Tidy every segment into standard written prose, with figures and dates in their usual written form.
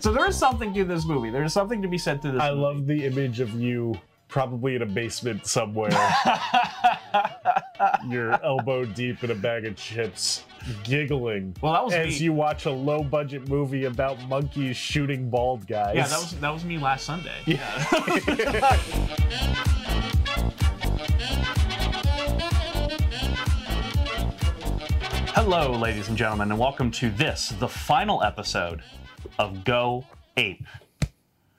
So there is something to this movie. There is something to be said to this movie. I love the image of you probably in a basement somewhere. Your elbow deep in a bag of chips, giggling. Well, that was as me. You watch a low-budget movie about monkeys shooting bald guys. Yeah, that was me last Sunday. Yeah. Hello, ladies and gentlemen, and welcome to this, the final episode of Go Ape,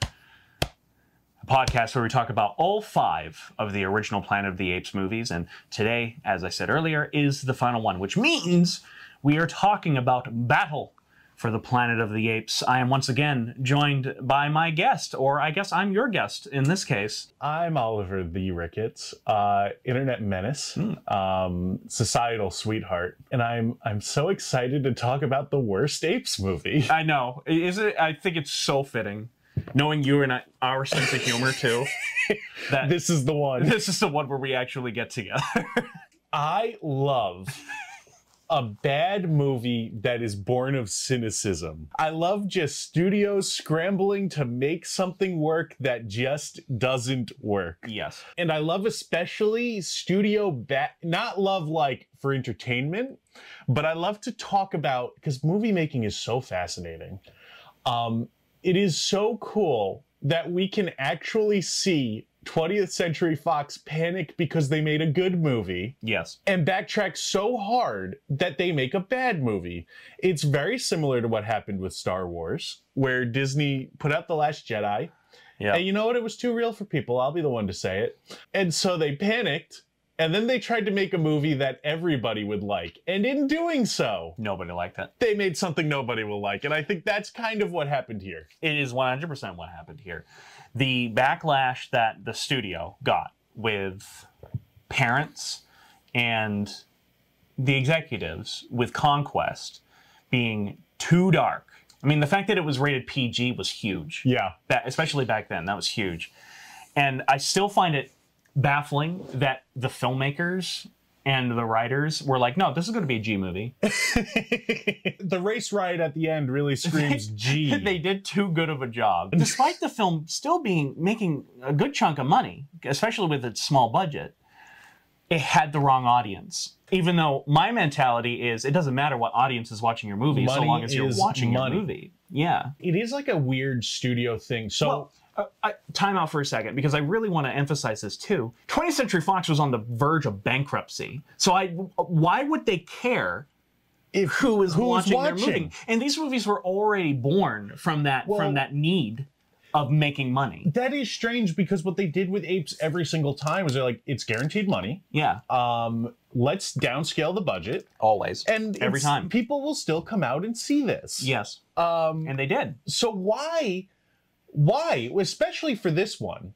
a podcast where we talk about all 5 of the original Planet of the Apes movies, and today, as I said earlier, is the final one, which means we are talking about Battle for the Planet of the Apes. I am once again joined by my guest, or I guess I'm your guest in this case. I'm Oliver the Ricketts, internet menace, societal sweetheart, and I'm so excited to talk about the worst Apes movie. I know. Is it? I think it's so fitting. Knowing you and our sense of humor too. That this is the one. This is the one where we actually get together. I love a bad movie that is born of cynicism. I love just studios scrambling to make something work that just doesn't work. Yes. And I love especially studio not love like for entertainment, but I love to talk about, because movie making is so fascinating. It is so cool that we can actually see 20th Century Fox panic because they made a good movie. Yes. And backtrack so hard that they make a bad movie. It's very similar to what happened with Star Wars, where Disney put out The Last Jedi. Yeah. And you know what? It was too real for people. I'll be the one to say it. And so they panicked. And then they tried to make a movie that everybody would like. And in doing so, nobody liked it. They made something nobody will like. And I think that's kind of what happened here. It is 100% what happened here. The backlash that the studio got with parents and the executives with Conquest being too dark. I mean, the fact that it was rated PG was huge. Yeah. Especially back then, that was huge. And I still find it baffling that the filmmakers and the writers were like, no, this is going to be a G movie. The race riot at the end really screams G. They did too good of a job. Despite the film still making a good chunk of money, especially with its small budget, it had the wrong audience. Even though my mentality is it doesn't matter what audience is watching your movie money so long as you're watching money. Your movie. Yeah. It is like a weird studio thing. So. Well, time out for a second, because I really want to emphasize this too. 20th Century Fox was on the verge of bankruptcy, so why would they care if who is watching their movie? And these movies were already born from that need of making money. That is strange, because what they did with Apes every single time was they're like, it's guaranteed money. Yeah. Let's downscale the budget. Always. And every time. People will still come out and see this. Yes. And they did. So why? Especially for this one.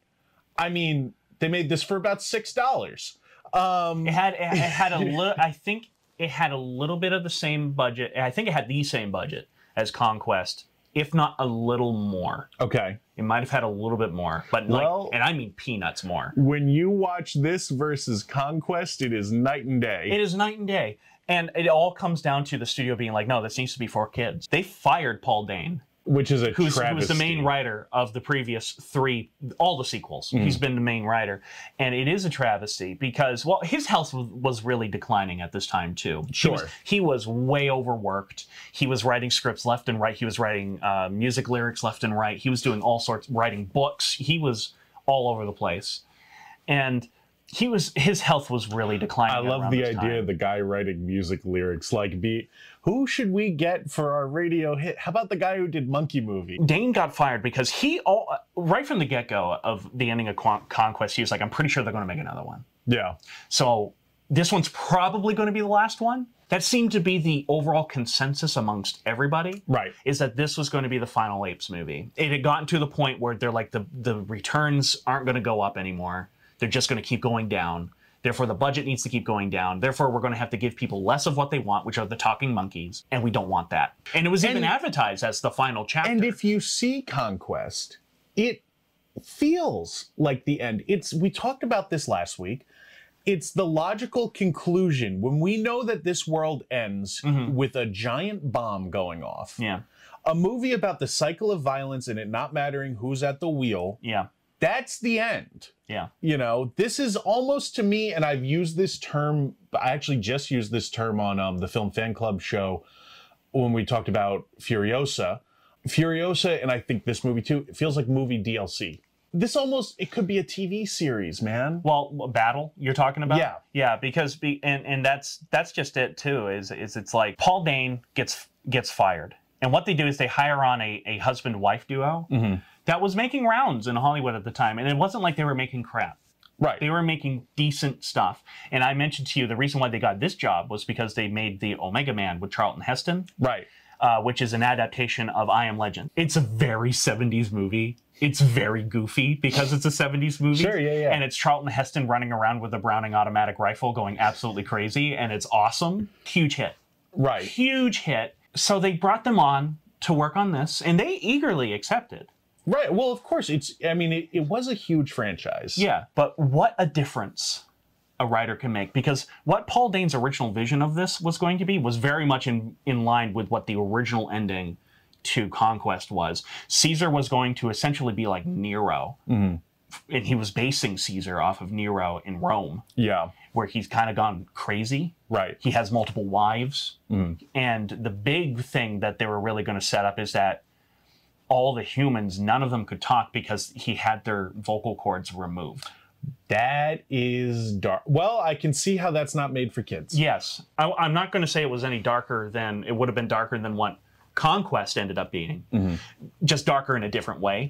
I mean, they made this for about $6. It had a little, I think it had a little bit of the same budget. I think it had the same budget as Conquest, if not a little more. Okay. It might have had a little bit more, but well, and I mean peanuts more. When you watch this versus Conquest, it is night and day. It is night and day. And it all comes down to the studio being like, no, this needs to be for kids. They fired Paul Dehn. Which is a travesty. Who was the main writer of the previous 3, all the sequels. Mm. He's been the main writer. And it is a travesty because, well, his health was really declining at this time, too. Sure. He was way overworked. He was writing scripts left and right. He was writing music lyrics left and right. He was doing all sorts, writing books. He was all over the place. And his health was really declining. I love the idea of the guy writing music lyrics, like, who should we get for our radio hit? How about the guy who did Monkey Movie? Dehn got fired because right from the get-go of the ending of Conquest, he was like, I'm pretty sure they're going to make another one. Yeah. So this one's probably going to be the last one. That seemed to be the overall consensus amongst everybody. Right. Is that this was going to be the final Apes movie. It had gotten to the point where they're like, the returns aren't going to go up anymore. They're just going to keep going down. Therefore, the budget needs to keep going down. Therefore, we're going to have to give people less of what they want, which are the talking monkeys. And we don't want that. And it was even advertised as the final chapter. And if you see Conquest, it feels like the end. We talked about this last week. It's the logical conclusion. When we know that this world ends with a giant bomb going off. Yeah. a movie about the cycle of violence and it not mattering who's at the wheel. Yeah. That's the end. Yeah. You know, this is almost to me, and I've used this term, I actually just used this term on the Film Fan Club show when we talked about Furiosa. Furiosa, and I think this movie too, it feels like movie DLC. This almost, it could be a TV series, man. Well, Battle, you're talking about? Yeah. Yeah, because, and that's just it too, is it's like Paul Dehn gets fired. And what they do is they hire on a husband-wife duo that was making rounds in Hollywood at the time. And it wasn't like they were making crap. Right. They were making decent stuff. And I mentioned to you the reason why they got this job was because they made the Omega Man with Charlton Heston. Right. Which is an adaptation of I Am Legend. It's a very 70s movie. It's very goofy because it's a 70s movie. Sure, yeah, yeah. And it's Charlton Heston running around with a Browning automatic rifle going absolutely crazy. And it's awesome. Huge hit. Right. Huge hit. So they brought them on to work on this, and they eagerly accepted. Right. Well, of course, it was a huge franchise. Yeah, but what a difference a writer can make, because what Paul Dehn's original vision of this was going to be was very much in line with what the original ending to Conquest was. Caesar was going to essentially be like Nero, and he was basing Caesar off of Nero in Rome. Yeah. Where he's kind of gone crazy. Right. He has multiple wives. And the big thing that they were really going to set up is that all the humans, none of them could talk because he had their vocal cords removed. That is dark. Well, I can see how that's not made for kids. Yes. I'm not going to say it was any darker than, it would have been darker than what Conquest ended up being. Just darker in a different way.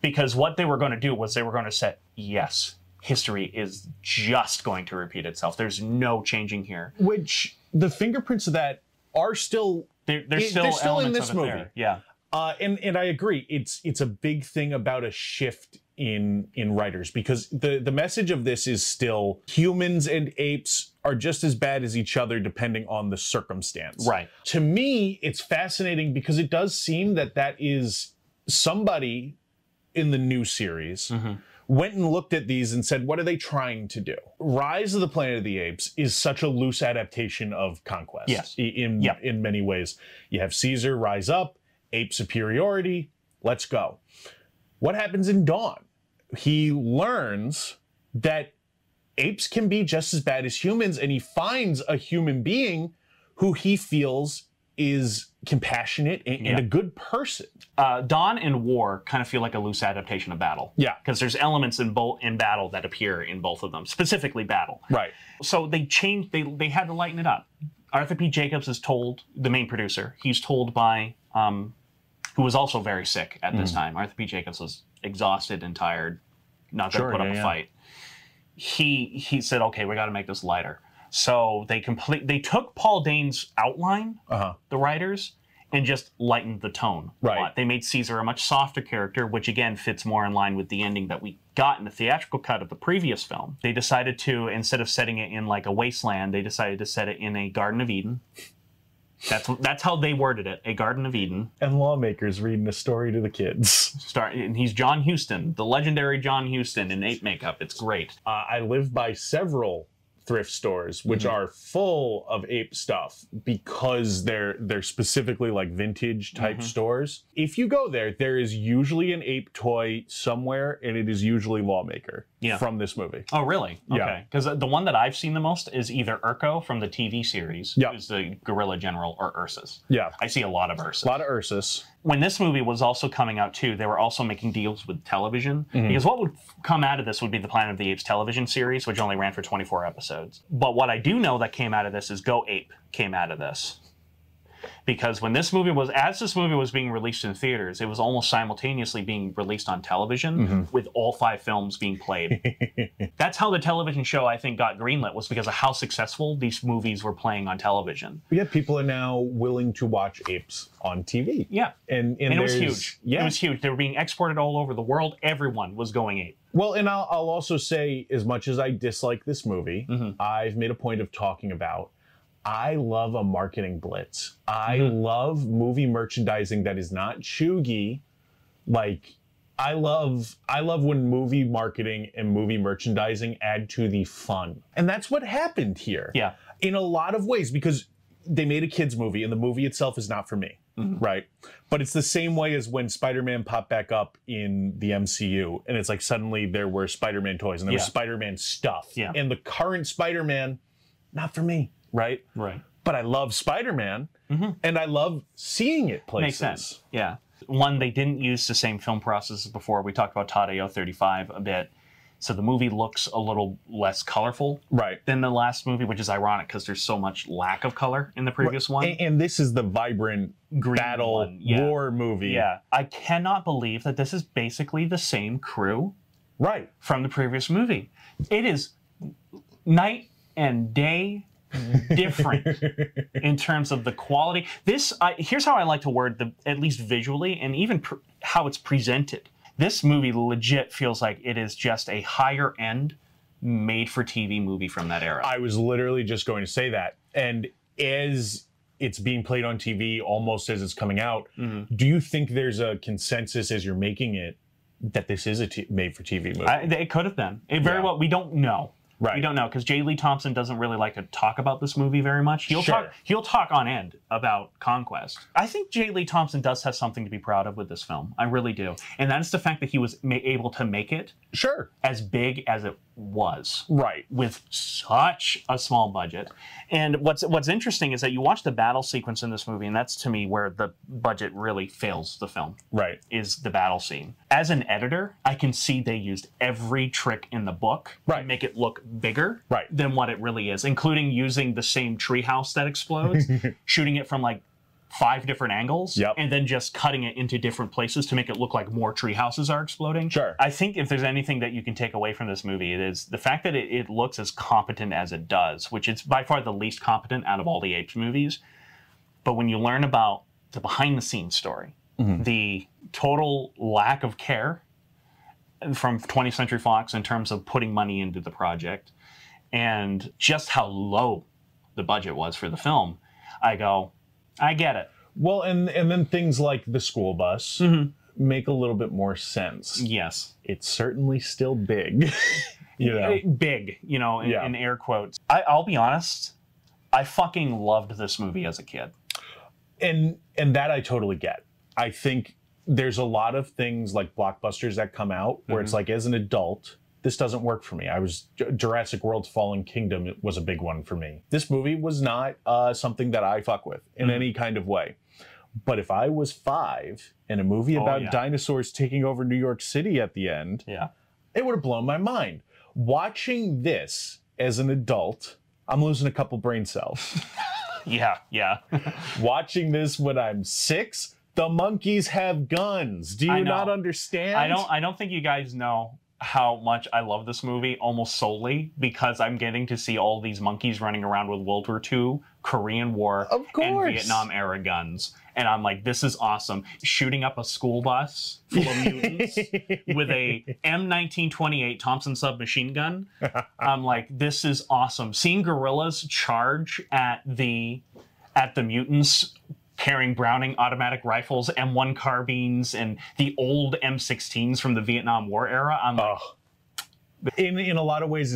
Because what they were going to do was they were going to say, yes, history is just going to repeat itself. There's no changing here. Which the fingerprints of that are still they're still in this movie. There. Yeah, and I agree. It's a big thing about a shift in writers, because the message of this is still humans and apes are just as bad as each other depending on the circumstance. Right. To me, it's fascinating because it does seem that is somebody in the new series went and looked at these and said, what are they trying to do? Rise of the Planet of the Apes is such a loose adaptation of Conquest. Yes. In many ways. You have Caesar rise up, ape superiority, let's go. What happens in Dawn? He learns that apes can be just as bad as humans, and he finds a human being who he feels is compassionate and a good person. Dawn and War kind of feel like a loose adaptation of Battle. Yeah. Because there's elements in Battle that appear in both of them, specifically Battle. Right. So they changed, they had to lighten it up. Arthur P. Jacobs is told, the main producer, he's told by, who was also very sick at this time. Arthur P. Jacobs was exhausted and tired, not going to put up a fight. He said, okay, we got to make this lighter. So they took Paul Dehn's outline, the writers, and just lightened the tone. Right. A lot. They made Caesar a much softer character, which again fits more in line with the ending that we got in the theatrical cut of the previous film. They decided to, instead of setting it in like a wasteland, they decided to set it in a Garden of Eden. That's how they worded it, a Garden of Eden. And lawmakers reading a story to the kids. And he's John Huston, the legendary John Huston in ape makeup. It's great. I live by several thrift stores, which are full of ape stuff because they're specifically like vintage type stores. If you go there, there is usually an ape toy somewhere, and it is usually Lawmaker from this movie. Oh, really? Yeah. Okay. Because the one that I've seen the most is either Urko from the TV series, who's the gorilla general, or Ursus. Yeah. I see a lot of Ursus. A lot of Ursus. When this movie was also coming out too, they were also making deals with television, because what would come out of this would be the Planet of the Apes television series, which only ran for 24 episodes. But what I do know that came out of this is Go Ape came out of this. Because when this movie was, as this movie was being released in theaters, it was almost simultaneously being released on television with all 5 films being played. That's how the television show, I think, got greenlit, was because of how successful these movies were playing on television. Yeah, people are now willing to watch apes on TV. Yeah. And it was huge. Yeah. It was huge. They were being exported all over the world. Everyone was going ape. Well, and I'll also say, as much as I dislike this movie, I've made a point of talking about, I love a marketing blitz. I love movie merchandising that is not chuggy. Like, I love when movie marketing and movie merchandising add to the fun. And that's what happened here. Yeah. In a lot of ways, because they made a kids movie and the movie itself is not for me. Mm-hmm. Right. But it's the same way as when Spider-Man popped back up in the MCU, and it's like suddenly there were Spider-Man toys and there was Spider-Man stuff. Yeah. And the current Spider-Man, not for me. Right. Right. But I love Spider-Man, mm-hmm. and I love seeing it places. Makes sense. Yeah. One, they didn't use the same film process as before. We talked about Tadao 35 a bit. So the movie looks a little less colorful than the last movie, which is ironic because there's so much lack of color in the previous one. And this is the vibrant green battle war movie. Yeah. I cannot believe that this is basically the same crew from the previous movie. It is night and day different in terms of the quality. This, here's how I like to word the, at least visually, and even how it's presented. This movie legit feels like it is just a higher end made-for-TV movie from that era. I was literally just going to say that. And as it's being played on TV, almost as it's coming out, mm-hmm. do you think there's a consensus as you're making it that this is a made-for-TV movie? It could have been. It very well, we don't know. Right. We don't know, because J. Lee Thompson doesn't really like to talk about this movie very much. He'll talk on end about Conquest. I think J. Lee Thompson does have something to be proud of with this film. I really do. And that is the fact that he was able to make it as big as it was. Right. With such a small budget. And what's interesting is that you watch the battle sequence in this movie, and that's to me where the budget really fails the film. Right. Is the battle scene. As an editor, I can see they used every trick in the book to make it look bigger than what it really is, including using the same treehouse that explodes, shooting it from like 5 different angles, and then just cutting it into different places to make it look like more treehouses are exploding. Sure. I think if there's anything that you can take away from this movie, it is the fact that it looks as competent as it does, which it's by far the least competent out of all the Apes movies. But when you learn about the behind-the-scenes story, mm-hmm. the total lack of care from 20th Century Fox in terms of putting money into the project, and just how low the budget was for the film, I go, I get it. Well, and then things like the school bus make a little bit more sense. Yes. It's certainly still big. You know? Big, you know, in air quotes. I'll be honest, I fucking loved this movie as a kid. And that I totally get. I think there's a lot of things like blockbusters that come out where it's like, as an adult, this doesn't work for me. I was Jurassic World Fallen Kingdom, it was a big one for me. This movie was not something that I fuck with in any kind of way. But if I was 5 and a movie about dinosaurs taking over New York City at the end, it would have blown my mind. Watching this as an adult, I'm losing a couple brain cells. Watching this when I'm 6, the monkeys have guns. Do you not understand? I don't think you guys know how much I love this movie, almost solely because I'm getting to see all these monkeys running around with World War II, Korean War, and Vietnam era guns. And I'm like, this is awesome. Shooting up a school bus full of mutants with a M1928 Thompson submachine gun. I'm like, this is awesome. Seeing gorillas charge at the mutants carrying Browning automatic rifles, M1 carbines, and the old M16s from the Vietnam War era. I'm like, in a lot of ways,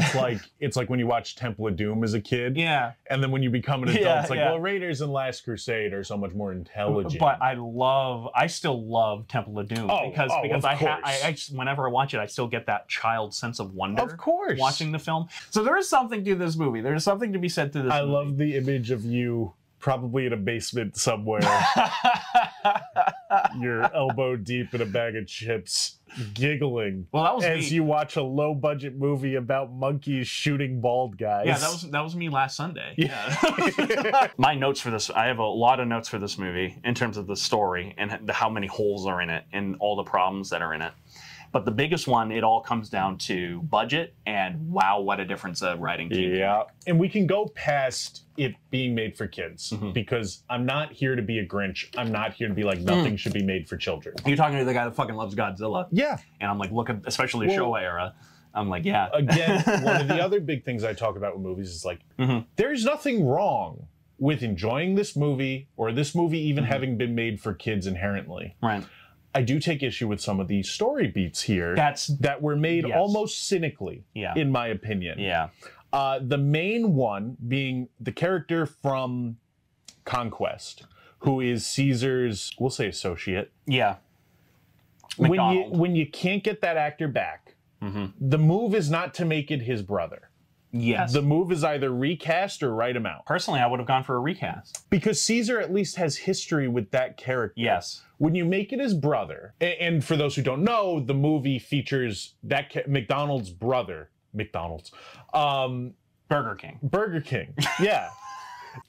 it's like when you watch Temple of Doom as a kid. Yeah. And then when you become an adult, it's like, well, Raiders and Last Crusade are so much more intelligent. But I still love Temple of Doom because I whenever I watch it, I still get that child sense of wonder. Of course. Watching the film. So there is something to this movie. There's something to be said to this movie. I love the image of you probably in a basement somewhere, your elbow deep in a bag of chips, giggling. Well, that was as me. You watch a low-budget movie about monkeys shooting bald guys. Yeah, that was me last Sunday. Yeah. My notes for this, I have a lot of notes for this movie in terms of the story and how many holes are in it and all the problems that are in it. But the biggest one, it all comes down to budget and wow, what a difference a writing team can make. And we can go past it being made for kids because I'm not here to be a Grinch. I'm not here to be like, nothing should be made for children. You're talking to the guy that fucking loves Godzilla. Yeah. And I'm like, look at, especially Showa era. I'm like, yeah. Again, one of the other big things I talk about with movies is like, there's nothing wrong with enjoying this movie or this movie even having been made for kids inherently. Right. I do take issue with some of the story beats here that were made almost cynically, in my opinion. Yeah. The main one being the character from Conquest, who is Caesar's, we'll say associate. Yeah. MacDonald. When you can't get that actor back, the move is not to make it his brother. Yes. The move is either recast or write him out. Personally, I would have gone for a recast. Because Caesar at least has history with that character. Yes. When you make it his brother, and for those who don't know, the movie features that MacDonald's brother, Burger King. Yeah.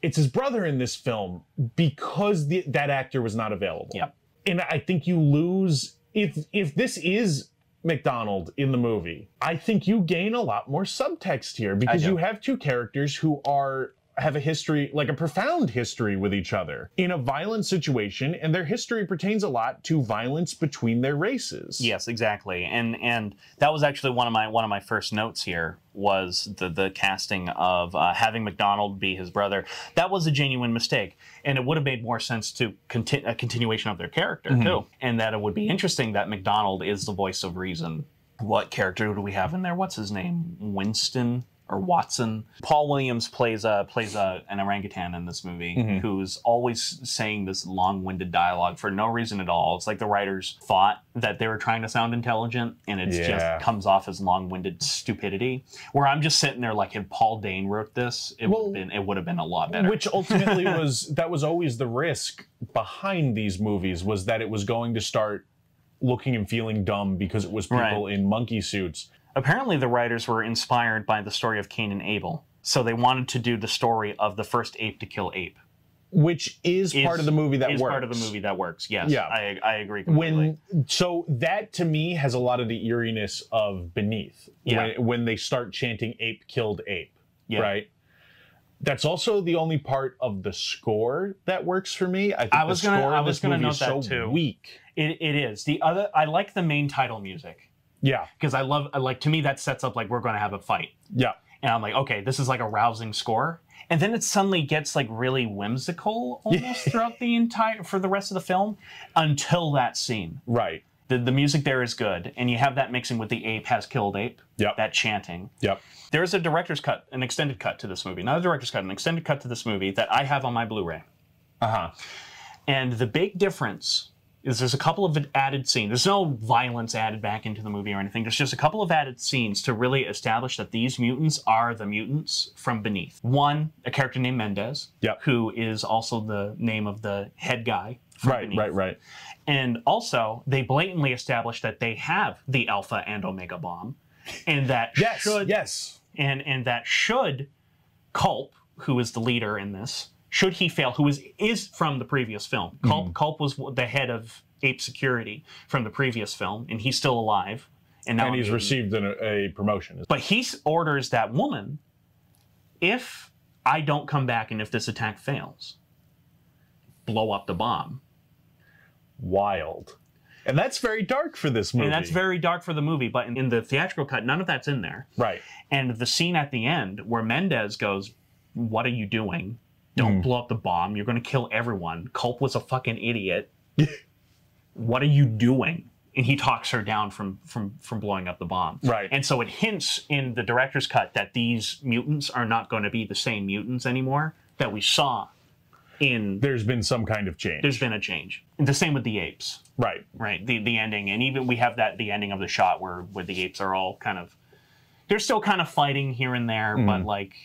It's his brother in this film because that actor was not available. Yep. And I think you lose, if this is MacDonald in the movie, I think you gain a lot more subtext here because you have two characters who have a history, like a profound history with each other in a violent situation, and their history pertains a lot to violence between their races. Yes, exactly. And that was actually one of my first notes here was the casting of having MacDonald be his brother. That was a genuine mistake, and it would have made more sense to a continuation of their character too, and that it would be interesting that MacDonald is the voice of reason. What character do we have in there? What's his name? Winston? Or Watson. Paul Williams plays an orangutan in this movie who's always saying this long-winded dialogue for no reason at all. It's like the writers thought that they were trying to sound intelligent, and it just comes off as long-winded stupidity. Where I'm just sitting there like, if Paul Dehn wrote this, it would have been a lot better. Which ultimately that was always the risk behind these movies, was that it was going to start looking and feeling dumb because it was people in monkey suits. Apparently, the writers were inspired by the story of Cain and Abel, so they wanted to do the story of the first ape to kill ape, which is part of the movie that works. Is part of the movie that works. Yes, yeah. I agree completely. So that to me has a lot of the eeriness of Beneath when they start chanting "ape killed ape," right? That's also the only part of the score that works for me. I think I was gonna note that too. It is. I like the main title music. Yeah, because to me that sets up like we're going to have a fight. Yeah, and I'm like, okay, this is like a rousing score, and then it suddenly gets like really whimsical almost throughout the rest of the film until that scene. Right. The music there is good, and you have that mixing with the ape has killed ape. Yep. That chanting. Yep. There is a director's cut, an extended cut to this movie. Not a director's cut, an extended cut to this movie that I have on my Blu-ray. And the big difference is there's a couple of added scenes. There's no violence added back into the movie or anything. There's just a couple of added scenes to really establish that these mutants are the mutants from Beneath. One, a character named Mendez, who is also the name of the head guy from Beneath. Right. And also, they blatantly establish that they have the Alpha and Omega bomb, and that should Culp, who is the leader in this, should he fail, who is from the previous film. Culp was the head of ape security from the previous film, and he's still alive. And now he's received a promotion. But he orders that woman, if I don't come back and if this attack fails, blow up the bomb. Wild. And that's very dark for this movie. And that's very dark for the movie, but in the theatrical cut, none of that's in there. Right. And the scene at the end where Mendez goes, "What are you doing? Don't blow up the bomb. You're going to kill everyone. Culp was a fucking idiot. What are you doing?" And he talks her down from blowing up the bomb. Right. And so it hints in the director's cut that these mutants are not going to be the same mutants anymore that we saw in... There's been some kind of change. There's been a change. And the same with the apes. Right. Right. The ending. And even we have the ending of the shot where the apes are all kind of... They're still kind of fighting here and there, but like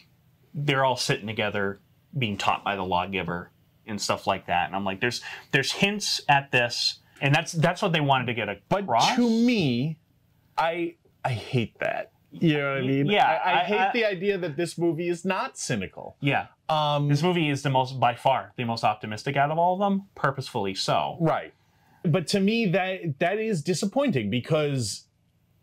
they're all sitting together being taught by the lawgiver and stuff like that. And I'm like, there's hints at this, and that's what they wanted to get across. But to me, I hate that. You know what I mean? Yeah. I hate the idea that this movie is not cynical. Yeah. This movie is by far the most optimistic out of all of them, purposefully so. Right. But to me, that is disappointing, because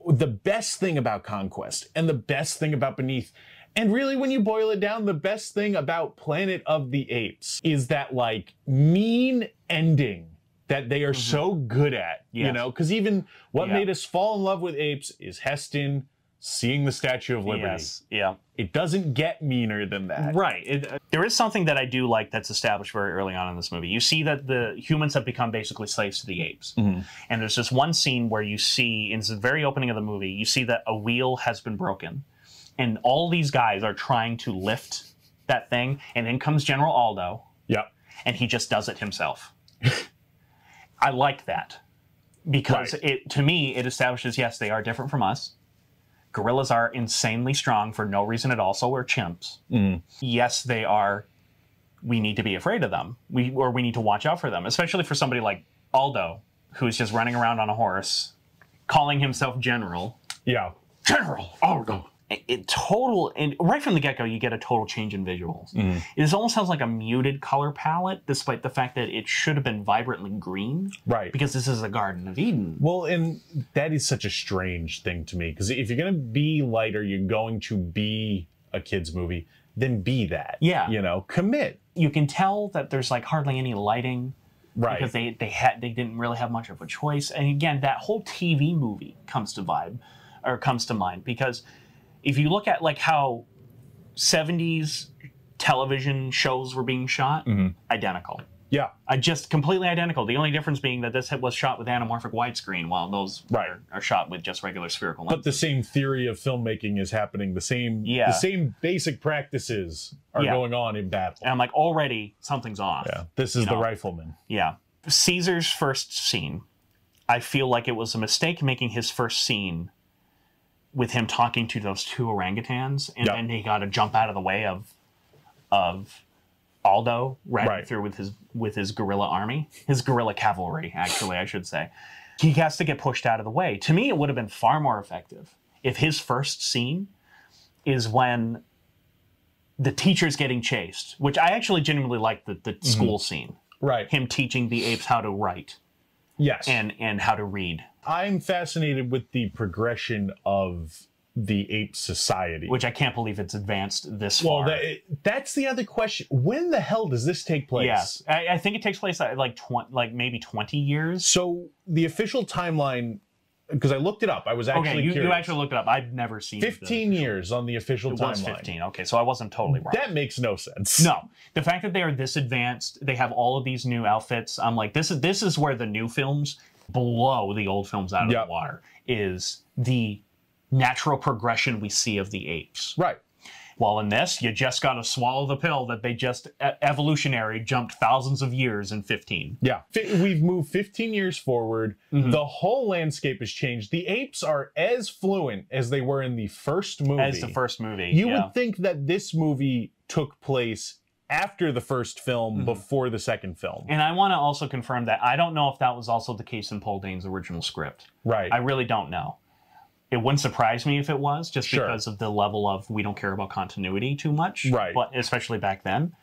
the best thing about Conquest and the best thing about Beneath, and really, when you boil it down, the best thing about Planet of the Apes is that, like, mean ending that they are so good at, you know? Because even what made us fall in love with apes is Heston seeing the Statue of Liberty. Yes. Yeah. It doesn't get meaner than that. Right. There is something that I do like that's established very early on in this movie. You see that the humans have become basically slaves to the apes. And there's this one scene where you see, in the very opening of the movie, you see that a wheel has been broken. And all these guys are trying to lift that thing. And in comes General Aldo. Yep. and he just does it himself. I like that because it, to me, it establishes, yes, they are different from us. Gorillas are insanely strong for no reason at all. So we're chimps. Mm. Yes, they are. We need to be afraid of them. We need to watch out for them, especially for somebody like Aldo, who is just running around on a horse, calling himself General. Yeah. General Aldo. And right from the get-go, you get a total change in visuals. Mm. It almost sounds like a muted color palette, despite the fact that it should have been vibrantly green. Right. Because this is the Garden of Eden. Well, and that is such a strange thing to me, because if you're going to be lighter, you're going to be a kid's movie, then be that. Yeah. You know, commit. You can tell that there's like hardly any lighting. Right. Because they didn't really have much of a choice. And again, that whole TV movie comes to mind, because if you look at like how 70s television shows were being shot, mm-hmm. identical. Yeah. Just completely identical. The only difference being that this was shot with anamorphic widescreen, while those are shot with just regular spherical lenses. But the same theory of filmmaking is happening. The same basic practices are going on in battle. And I'm like, already something's off. Yeah. This is the rifleman. Yeah. Caesar's first scene. I feel like it was a mistake making his first scene with him talking to those two orangutans, and then he got to jump out of the way of Aldo through with his guerrilla army, his guerrilla cavalry, actually, I should say. He has to get pushed out of the way. To me, it would have been far more effective if his first scene is when the teacher's getting chased, which I actually genuinely like the mm-hmm. school scene. Right. Him teaching the apes how to write. Yes. And how to read. I'm fascinated with the progression of the ape society. Which I can't believe it's advanced this far. Well, that's the other question. When the hell does this take place? Yes, I think it takes place like maybe 20 years. So the official timeline, because I looked it up. I was actually curious. You actually looked it up. I've never seen 15 years on the official timeline. It was 15. Okay, so I wasn't totally wrong. That makes no sense. No. The fact that they are this advanced, they have all of these new outfits. I'm like, this is where the new films blow the old films out of the water, is the natural progression we see of the apes. Right. Well, in this, you just got to swallow the pill that they just evolutionary jumped thousands of years in 15. Yeah. We've moved 15 years forward. Mm-hmm. The whole landscape has changed. The apes are as fluent as they were in the first movie. As the first movie. You would think that this movie took place after the first film, mm-hmm. before the second film. And I want to also confirm that I don't know if that was also the case in Paul Dehn's original script. Right. I really don't know. It wouldn't surprise me if it was, just because of the level of we don't care about continuity too much. Right. But especially back then.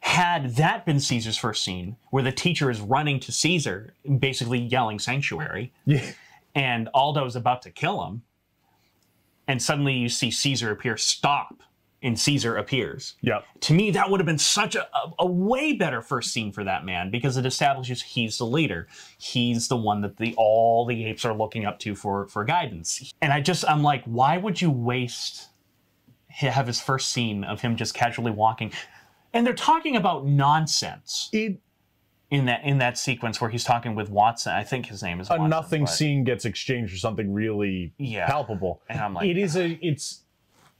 Had that been Caesar's first scene, where the teacher is running to Caesar, basically yelling sanctuary, and Aldo's about to kill him, and suddenly you see Caesar appear, stop, and Caesar appears. Yep. To me, that would have been such a way better first scene for that man, because it establishes he's the leader. He's the one that all the apes are looking up to for guidance. And I'm like, why would you have his first scene of him just casually walking? And they're talking about nonsense. In that sequence where he's talking with Watson, I think his name is Watson. A nothing scene gets exchanged for something really palpable. And I'm like,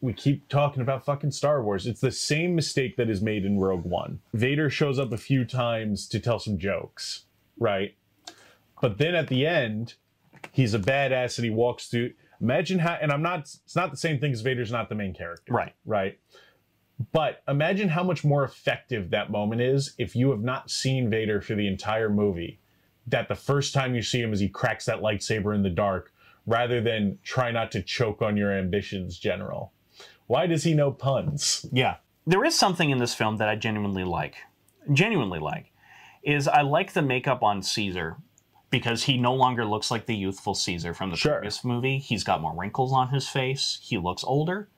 we keep talking about fucking Star Wars. It's the same mistake that is made in Rogue One. Vader shows up a few times to tell some jokes, right? But then at the end, he's a badass and he walks through. Imagine how, and it's not the same thing as Vader's not the main character. Right. Right. But imagine how much more effective that moment is if you have not seen Vader for the entire movie. That the first time you see him is he cracks that lightsaber in the dark, rather than try not to choke on your ambitions, General. Why does he know puns? Yeah. There is something in this film that I genuinely like, is I like the makeup on Caesar, because he no longer looks like the youthful Caesar from the previous movie. He's got more wrinkles on his face. He looks older.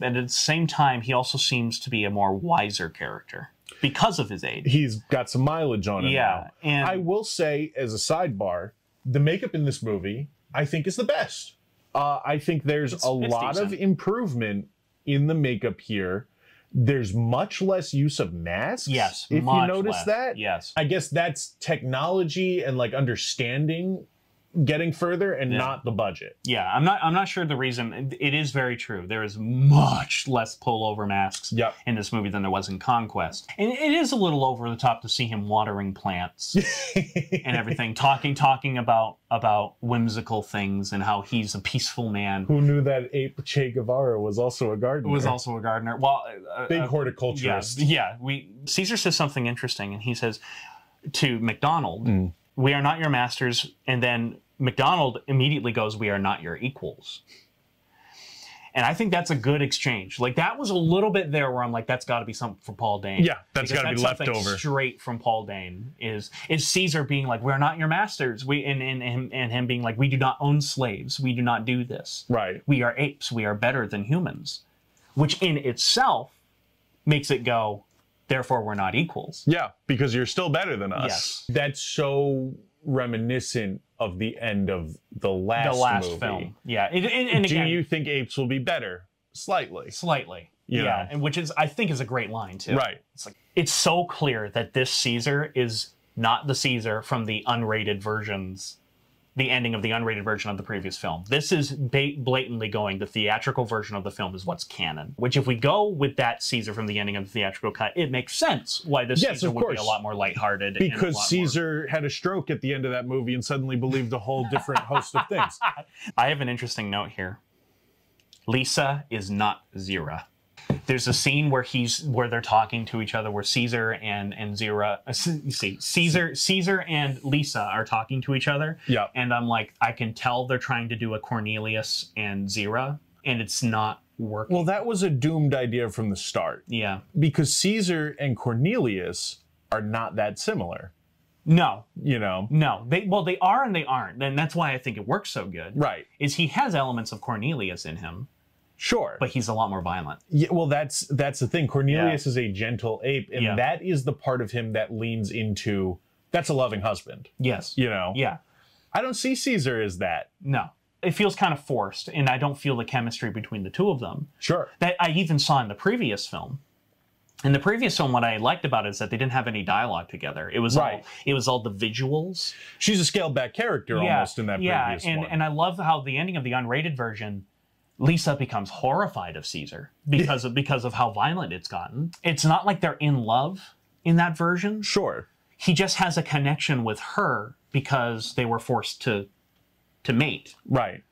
And at the same time, he also seems to be a more wiser character because of his age. He's got some mileage on him now. And I will say, as a sidebar, the makeup in this movie, I think, is the best. I think there's a lot of improvement in the makeup here. There's much less use of masks. Yes, if you notice that. Yes. I guess that's technology and like understanding getting further and not the budget. Yeah, I'm not sure the reason. It is very true. There is much less pullover masks in this movie than there was in Conquest. And it is a little over the top to see him watering plants and everything, talking about whimsical things and how he's a peaceful man. Who knew that ape Che Guevara was also a gardener? Well, big horticulturist. Yeah, Caesar says something interesting, and he says to MacDonald, "We are not your masters," and then MacDonald immediately goes, "We are not your equals." And I think that's a good exchange. Like, that was a little bit there where I'm like, that's got to be something from Paul Dehn. Yeah, that's got to be left over. Straight from Paul Dehn is Caesar being like, "We're not your masters," and him being like, "We do not own slaves. We do not do this. Right? We are apes. We are better than humans," which in itself makes it go, therefore, we're not equals. Yeah, because you're still better than us. Yes. That's so reminiscent of the end of the last film. Yeah. And again, do you think apes will be better? Slightly. Slightly. Yeah. And which is, I think, is a great line too. Right. It's like, it's so clear that this Caesar is not the Caesar from the unrated versions, the ending of the unrated version of the previous film. This is blatantly going, the theatrical version of the film is what's canon. Which, if we go with that Caesar from the ending of the theatrical cut, it makes sense why this Caesar would be a lot more lighthearted. Because Caesar had a stroke at the end of that movie and suddenly believed a whole different host of things. I have an interesting note here. Lisa is not Zira. There's a scene where they're talking to each other, where Caesar and Zira, Caesar and Lisa are talking to each other. Yeah. And I'm like, I can tell they're trying to do a Cornelius and Zira, and it's not working. Well, that was a doomed idea from the start. Yeah. Because Caesar and Cornelius are not that similar. No. You know? No. They are and they aren't. And that's why I think it works so good. Right. Is he has elements of Cornelius in him. Sure. But he's a lot more violent. Yeah, well, that's the thing. Cornelius is a gentle ape, and that is the part of him that leans into, that's a loving husband. Yes. You know? Yeah. I don't see Caesar as that. No. It feels kind of forced, and I don't feel the chemistry between the two of them. Sure. That I even saw in the previous film. In the previous film, what I liked about it is that they didn't have any dialogue together. It was all the visuals. She's a scaled-back character almost in that previous one. And I love how the ending of the unrated version, Lisa becomes horrified of Caesar because of how violent it's gotten. It's not like they're in love in that version. Sure. He just has a connection with her because they were forced to mate. Right.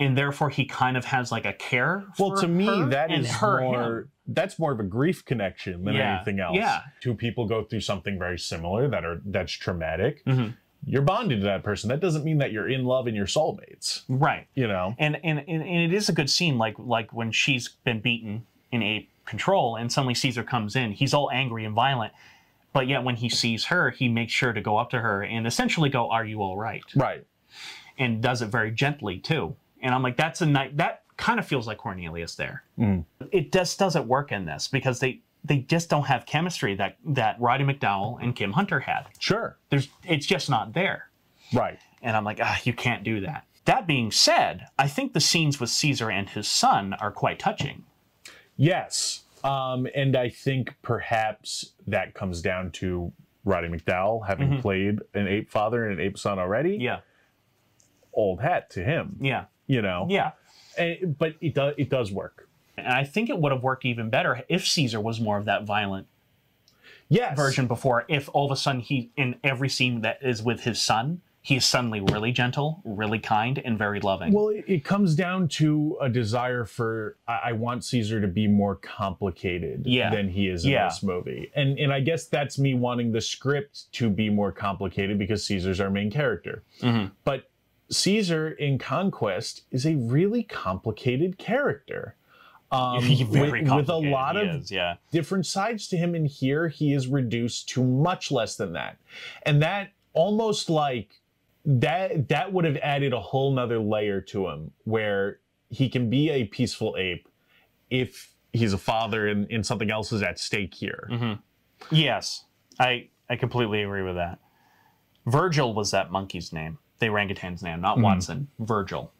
And therefore he kind of has like a care for her. Well, to me, that is more, that's more of a grief connection than anything else. Yeah. Two people go through something very similar that's traumatic. Mm-hmm. You're bonded to that person. That doesn't mean that you're in love and you're soulmates. Right. You know? And it is a good scene, like when she's been beaten in ape control and suddenly Caesar comes in. He's all angry and violent, but yet when he sees her, he makes sure to go up to her and essentially go, "Are you all right?" Right. And does it very gently too. And I'm like, that's a nice, that kind of feels like Cornelius there. Mm. It just doesn't work in this because they just don't have chemistry that Roddy McDowell and Kim Hunter had. Sure. It's just not there. Right. And I'm like, you can't do that. That being said, I think the scenes with Caesar and his son are quite touching. Yes. And I think perhaps that comes down to Roddy McDowell having played an ape father and an ape son already. Yeah. Old hat to him. Yeah. You know? Yeah. And, but it does work. And I think it would have worked even better if Caesar was more of that violent version before. If all of a sudden he, in every scene that is with his son, he is suddenly really gentle, really kind, and very loving. Well, it comes down to a desire for, I want Caesar to be more complicated than he is in this movie. And I guess that's me wanting the script to be more complicated because Caesar's our main character. Mm-hmm. But Caesar in Conquest is a really complicated character. With a lot of different sides to him, and here he is reduced to much less than that. And that almost like that would have added a whole nother layer to him where he can be a peaceful ape if he's a father and something else is at stake here. Mm-hmm. Yes, I completely agree with that. Virgil was that monkey's name, the orangutan's name, not Watson, Virgil.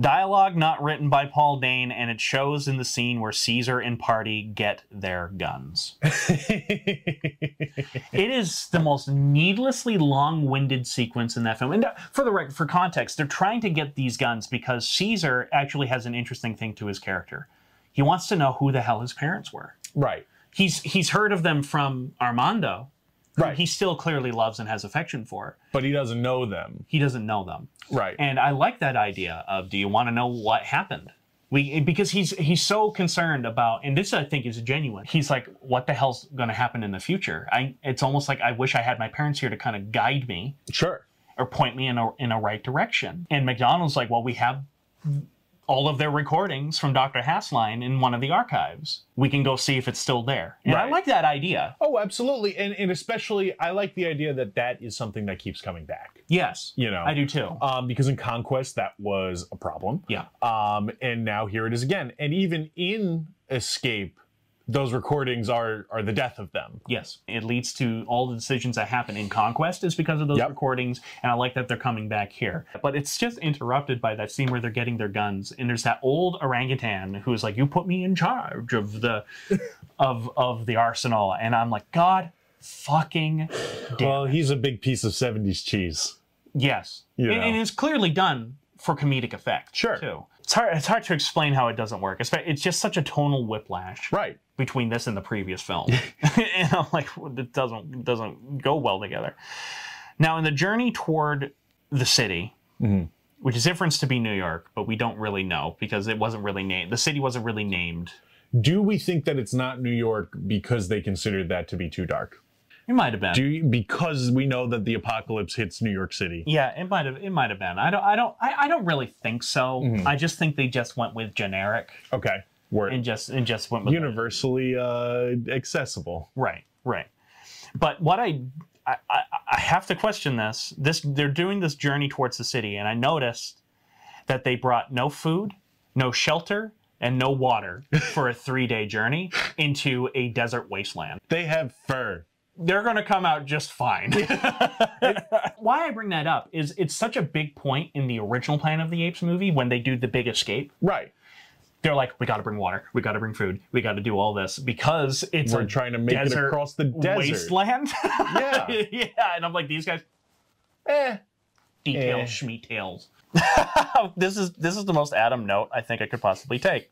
Dialogue not written by Paul Dehn, and it shows in the scene where Caesar and party get their guns. It is the most needlessly long-winded sequence in that film. And for the record, for context, they're trying to get these guns because Caesar actually has an interesting thing to his character. He wants to know who the hell his parents were. Right. He's heard of them from Armando. Right. He still clearly loves and has affection for. But he doesn't know them. He doesn't know them. Right. And I like that idea of, do you want to know what happened? Because he's so concerned about, and this I think is genuine, he's like, what the hell's going to happen in the future? It's almost like I wish I had my parents here to kind of guide me. Sure. Or point me in a right direction. And MacDonald's like, well, we have all of their recordings from Dr. Hasslein in one of the archives. We can go see if it's still there. And right. I like that idea. Oh, absolutely. And especially, I like the idea that that is something that keeps coming back. Yes. You know, I do too. Because in Conquest, that was a problem. Yeah. And now here it is again. And even in Escape, those recordings are the death of them. Yes. It leads to all the decisions that happen in Conquest is because of those recordings, and I like that they're coming back here. But it's just interrupted by that scene where they're getting their guns, and there's that old orangutan who's like, you put me in charge of the of the arsenal, and I'm like, God fucking damn. Well, he's a big piece of 70s cheese. Yes. And it's clearly done for comedic effect. Sure. Too. It's hard to explain how it doesn't work. It's just such a tonal whiplash. Right. Between this and the previous film. And I'm like, well, it doesn't go well together. Now, in the journey toward the city, which is inferenced to be New York, but we don't really know because it wasn't really named. The city wasn't really named. Do we think that it's not New York because they considered that to be too dark? It might have been. Because we know that the apocalypse hits New York City. Yeah, it might have been. I don't really think so. I just think they just went with generic. Okay. Word. And just went with universally accessible. Right, right. But what I have to question this. They're doing this journey towards the city, and I noticed that they brought no food, no shelter, and no water for a 3-day journey into a desert wasteland. They have fur. They're going to come out just fine. Why I bring that up is it's such a big point in the original Planet of the Apes movie when they do the big escape. Right. They're like, we got to bring water. We got to bring food. We got to do all this because it's We're trying to make it across the desert. Wasteland? Yeah. Yeah. And I'm like, these guys, details, schmeetails. This is the most Adam note I think I could possibly take.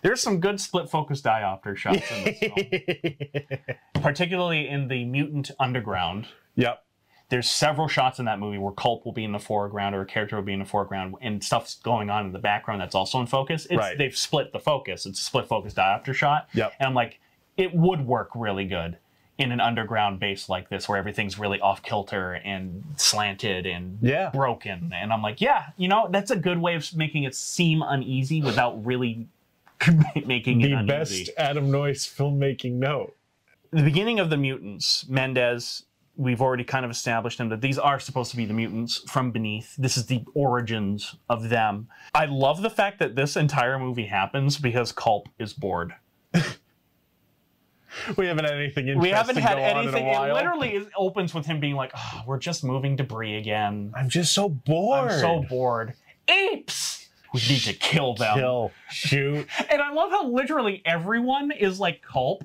There's some good split-focus diopter shots in this film, particularly in the mutant underground. Yep. There's several shots in that movie where Culp will be in the foreground or a character will be in the foreground and stuff's going on in the background that's also in focus. Right. They've split the focus. It's a split-focus diopter shot. Yep. And I'm like, it would work really good in an underground base like this where everything's really off-kilter and slanted and broken. And I'm like, yeah, you know, that's a good way of making it seem uneasy without really making it uneasy. The best Adam Noyce filmmaking note. The beginning of the mutants, Mendez, we've already kind of established them that these are supposed to be the mutants from Beneath. This is the origins of them. I love the fact that this entire movie happens because Culp is bored. We haven't had anything interesting. We haven't had anything. It literally opens with him being like, oh, we're just moving debris again. I'm just so bored. I'm so bored. Apes! We need to kill them. Kill. Shoot. And I love how literally everyone is like, Culp,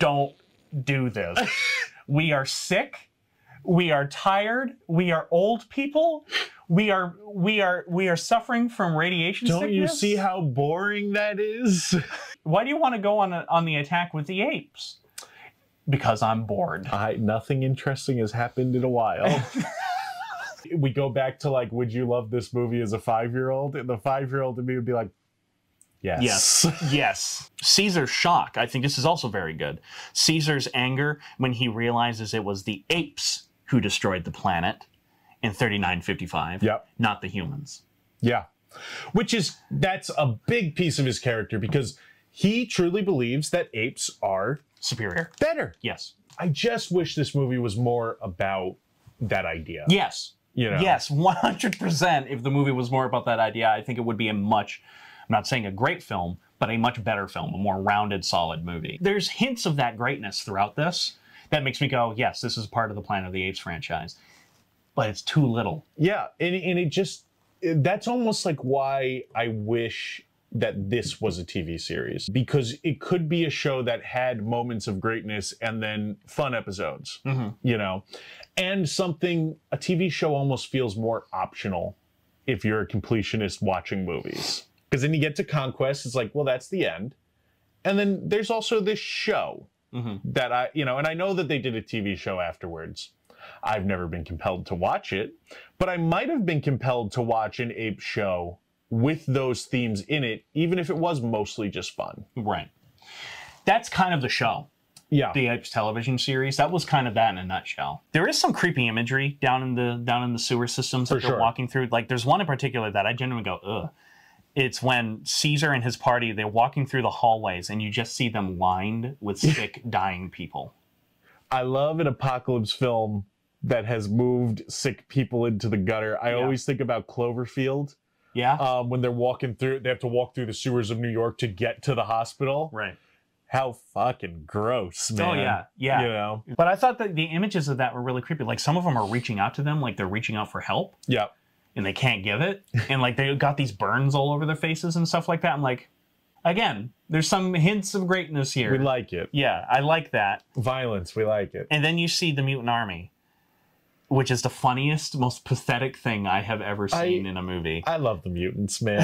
don't do this. We are sick. We are tired. We are old people. We are suffering from radiation sickness. Don't you see how boring that is? Why do you want to go on the attack with the apes? Because I'm bored. Nothing interesting has happened in a while. We go back to like, would you love this movie as a 5-year-old? And the 5-year-old in me would be like, yes. Yes. Yes. Caesar's shock. I think this is also very good. Caesar's anger when he realizes it was the apes who destroyed the planet in 3955, not the humans. Yeah. That's a big piece of his character because he truly believes that apes are superior, better. Yes. I just wish this movie was more about that idea. Yes. You know? Yes, 100%. If the movie was more about that idea, I think it would be a much, I'm not saying a great film, but a much better film, a more rounded, solid movie. There's hints of that greatness throughout this that makes me go, yes, this is part of the Planet of the Apes franchise, but it's too little. Yeah, and it just that's almost like why I wish that this was a TV series, because it could be a show that had moments of greatness and then fun episodes, you know, and something, a TV show almost feels more optional if you're a completionist watching movies. Because then you get to Conquest, it's like, well, that's the end. And then there's also this show that I, you know, and I know that they did a TV show afterwards. I've never been compelled to watch it, but I might have been compelled to watch an ape show with those themes in it, even if it was mostly just fun. Right. That's kind of the show. Yeah. The Apes television series. That was kind of that in a nutshell. There is some creepy imagery down in the sewer systems that they're walking through. Like there's one in particular that I genuinely go, ugh. It's when Caesar and his party, they're walking through the hallways and you just see them lined with sick, dying people. I love an apocalypse film that has moved sick people into the gutter. I always think about Cloverfield. Yeah. When they're walking through, they have to walk through the sewers of New York to get to the hospital. Right. How fucking gross, man. Oh, yeah. Yeah. You know? But I thought that the images of that were really creepy. Like some of them are reaching out to them, like they're reaching out for help. Yeah. And they can't give it. And like they got these burns all over their faces and stuff like that. I'm like, again, there's some hints of greatness here. We like it. Yeah, I like that. Violence, we like it. And then you see the mutant army, which is the funniest, most pathetic thing I have ever seen in a movie. I love the mutants, man.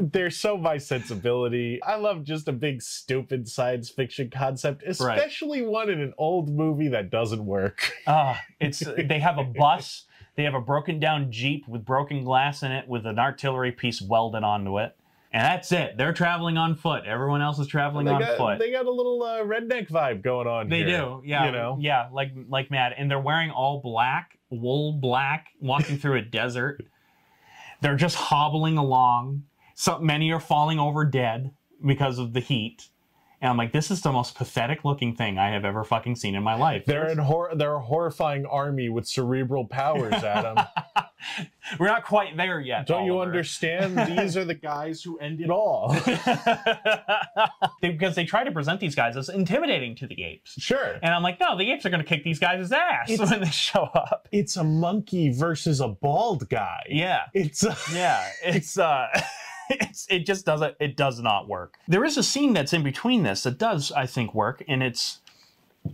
They're so my sensibility. I love just a big, stupid science fiction concept, especially one in an old movie that doesn't work. They have a bus. They have a broken down Jeep with broken glass in it with an artillery piece welded onto it. And that's it. They're traveling on foot. Everyone else is traveling on foot. They got a little redneck vibe going on here. They do, yeah. You know? Yeah, like mad. And they're wearing all black, wool black, walking through a desert. They're just hobbling along. So many are falling over dead because of the heat. And I'm like, this is the most pathetic looking thing I have ever fucking seen in my life. They're a horrifying army with cerebral powers, Adam. We're not quite there yet. Don't Oliver. You understand? These are the guys who end it all. Because they try to present these guys as intimidating to the apes. Sure. And I'm like, no, the apes are going to kick these guys' ass when they show up. It's a monkey versus a bald guy. Yeah. It's it just doesn't, it does not work. There is a scene that's in between this that does, I think, work, and it's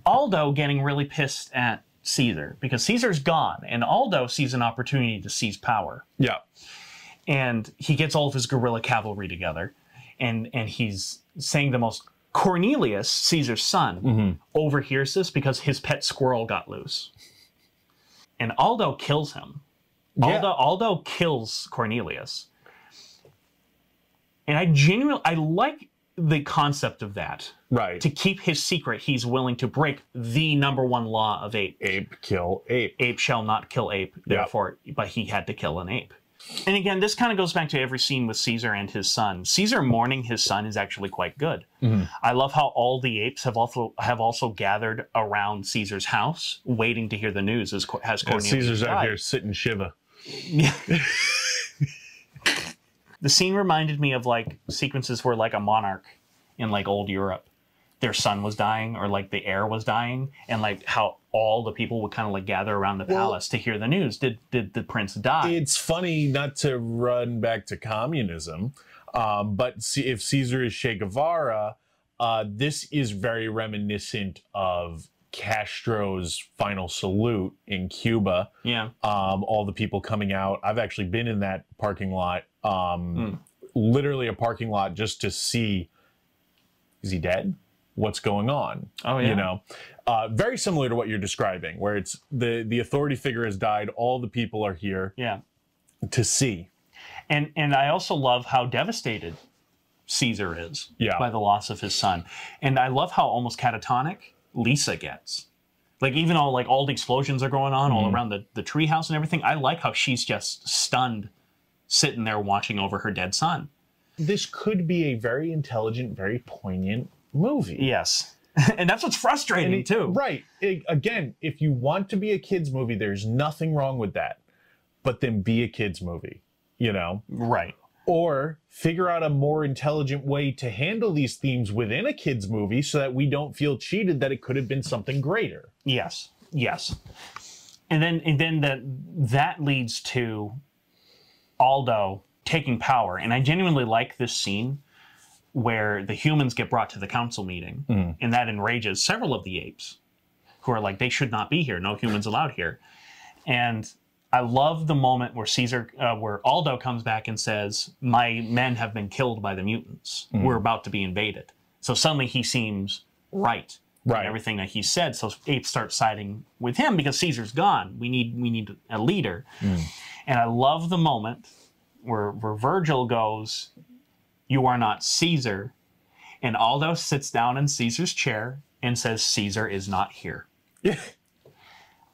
Aldo getting really pissed at Caesar because Caesar's gone and Aldo sees an opportunity to seize power. Yeah. And he gets all of his guerrilla cavalry together and he's saying the most, Cornelius, Caesar's son, overhears this because his pet squirrel got loose. And Aldo kills him. Yeah. Aldo kills Cornelius. And I like the concept of that. Right. To keep his secret, he's willing to break the #1 law of ape. Ape kill ape. Ape shall not kill ape, therefore, but he had to kill an ape. And again, this kind of goes back to every scene with Caesar and his son. Caesar mourning his son is actually quite good. I love how all the apes have also gathered around Caesar's house, waiting to hear the news as Cornelius died. Caesar's out here sitting shiva. Yeah. The scene reminded me of like sequences where like a monarch in like old Europe, their son was dying or like the heir was dying, and like how all the people would kind of like gather around the palace to hear the news. Did the prince die? It's funny, not to run back to communism, but if Caesar is Che Guevara, this is very reminiscent of Castro's final salute in Cuba. Yeah. All the people coming out. I've actually been in that parking lot. Literally a parking lot just to see, is he dead? What's going on? Oh, yeah. You know, very similar to what you're describing, where it's the authority figure has died. All the people are here. Yeah. To see. And I also love how devastated Caesar is by the loss of his son. And I love how almost catatonic Lisa gets. Like even all like all the explosions are going on all around the treehouse and everything. I like how she's just stunned, sitting there watching over her dead son. This could be a very intelligent, very poignant movie. Yes. And that's what's frustrating too. Right. Again, if you want to be a kid's movie, there's nothing wrong with that. But then be a kid's movie, you know? Right. Or figure out a more intelligent way to handle these themes within a kid's movie so that we don't feel cheated that it could have been something greater. Yes. Yes. And then that leads to Aldo taking power. And I genuinely like this scene where the humans get brought to the council meeting, and that enrages several of the apes who are like, they should not be here. No humans allowed here. And I love the moment where Aldo comes back and says, my men have been killed by the mutants. We're about to be invaded. So suddenly he seems right. Right. Everything that he said. So apes start siding with him because Caesar's gone. We need a leader. And I love the moment where Virgil goes, you are not Caesar. And Aldo sits down in Caesar's chair and says, Caesar is not here. Yeah.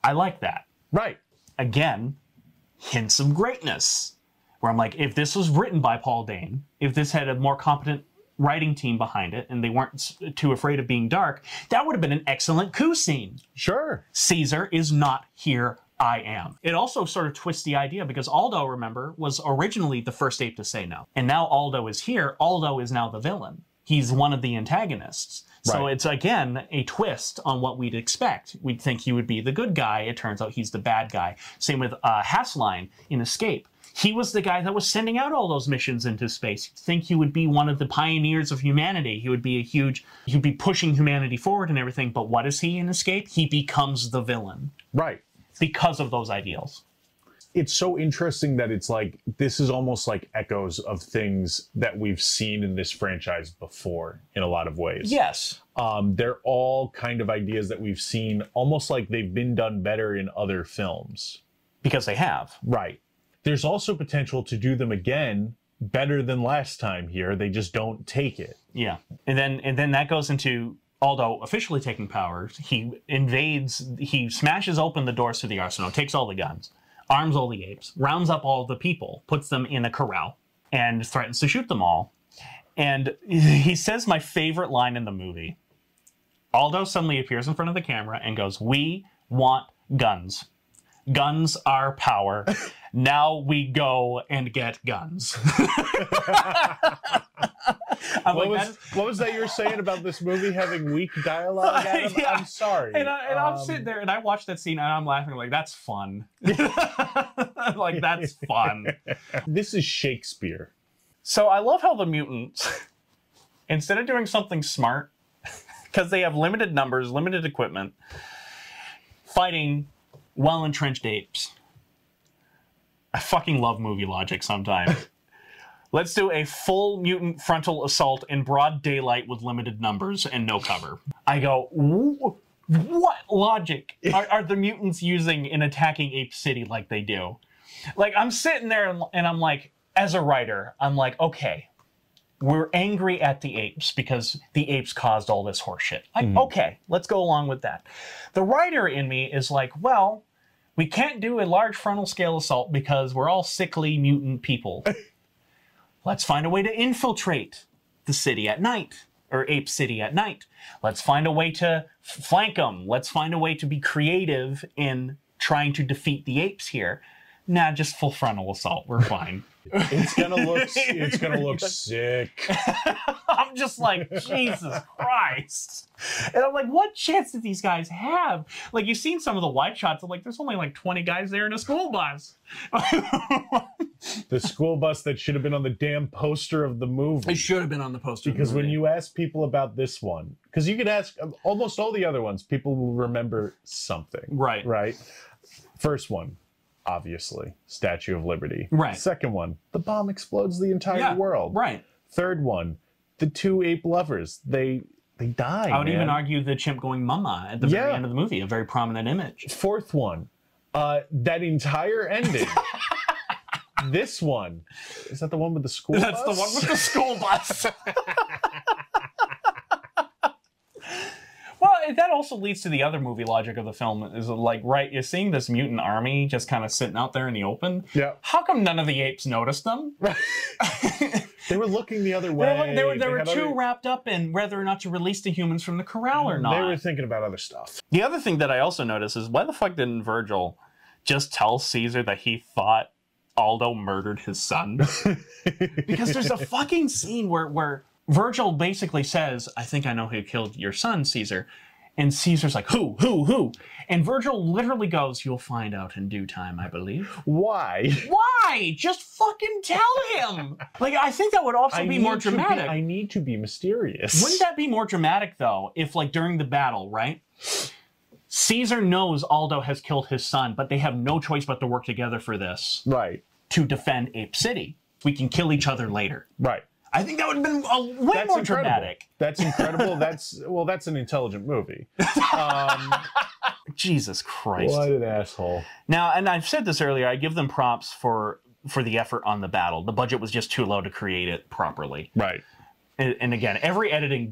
I like that. Right. Again, hints of greatness. Where I'm like, if this was written by Paul Dehn, if this had a more competent writing team behind it and they weren't too afraid of being dark, that would have been an excellent coup scene. Sure. Caesar is not here. I am. It also sort of twists the idea because Aldo, remember, was originally the first ape to say no. And now Aldo is here. Aldo is now the villain. He's one of the antagonists. Right. So it's, again, a twist on what we'd expect. We'd think he would be the good guy. It turns out he's the bad guy. Same with Hasslein in Escape. He was the guy that was sending out all those missions into space. You'd think he would be one of the pioneers of humanity. He would be he'd be pushing humanity forward and everything. But what is he in Escape? He becomes the villain. Right. Because of those ideals. It's so interesting that it's like, this is almost like echoes of things that we've seen in this franchise before in a lot of ways. Yes. They're all kind of ideas that we've seen, almost like they've been done better in other films. Because they have. Right. There's also potential to do them again better than last time here. They just don't take it. Yeah. And then that goes into Aldo officially taking power. He smashes open the doors to the arsenal, takes all the guns, arms all the apes, rounds up all the people, puts them in a corral, and threatens to shoot them all. And he says my favorite line in the movie. Aldo suddenly appears in front of the camera and goes, we want guns. Guns are power. Now we go and get guns. What was that you were saying about this movie having weak dialogue, Adam? Yeah. I'm sorry. And I'm sitting there and I watched that scene and I'm laughing like, that's fun. Like, that's fun. This is Shakespeare. So I love how the mutants, instead of doing something smart, because they have limited numbers, limited equipment, fighting well-entrenched apes. I fucking love movie logic sometimes. Let's do a full mutant frontal assault in broad daylight with limited numbers and no cover. I go, what logic are the mutants using in attacking Ape City like they do? Like, I'm sitting there and I'm like, as a writer, I'm like, okay, we're angry at the apes because the apes caused all this horseshit. Okay, let's go along with that. The writer in me is like, well, we can't do a large frontal scale assault because we're all sickly mutant people. Let's find a way to infiltrate the city at night, or Ape City at night. Let's find a way to flank them. Let's find a way to be creative in trying to defeat the apes here. Nah, just full frontal assault. We're fine. It's gonna look sick. I'm just like, Jesus Christ. And I'm like, what chance did these guys have? Like, you've seen some of the wide shots. I'm like, there's only like 20 guys there in a school bus. The school bus that should have been on the damn poster of the movie. It should have been on the poster. Because when you ask people about this one, because you could ask almost all the other ones, people will remember something. Right. Right. First one. Obviously, Statue of Liberty. Right. Second one, the bomb explodes the entire world. Right. Third one, the two ape lovers. They die. I would even argue the chimp going mama at the very end of the movie, a very prominent image. Fourth one, that entire ending. This one. Is that the one with the school bus? That's the one with the school bus. Well, that also leads to the other movie logic of the film is like, right, you're seeing this mutant army just kind of sitting out there in the open. Yeah. How come none of the apes noticed them? Right. They were looking the other way. They were too wrapped up in whether or not to release the humans from the corral or not. They were thinking about other stuff. The other thing that I also noticed is why the fuck didn't Virgil just tell Caesar that he thought Aldo murdered his son? Because there's a fucking scene where Virgil basically says, I think I know who killed your son, Caesar. And Caesar's like, who? And Virgil literally goes, you'll find out in due time, I believe. Why? Why? Just fucking tell him. Like, I think that would also be more dramatic. I need to be mysterious. Wouldn't that be more dramatic, though, if, like, during the battle, right? Caesar knows Aldo has killed his son, but they have no choice but to work together for this. Right. To defend Ape City. We can kill each other later. Right. I think that would have been a way more incredible. Dramatic. That's incredible. Well, that's an intelligent movie. Jesus Christ. What an asshole. Now, and I've said this earlier, I give them props for the effort on the battle. The budget was just too low to create it properly. Right. And again, every editing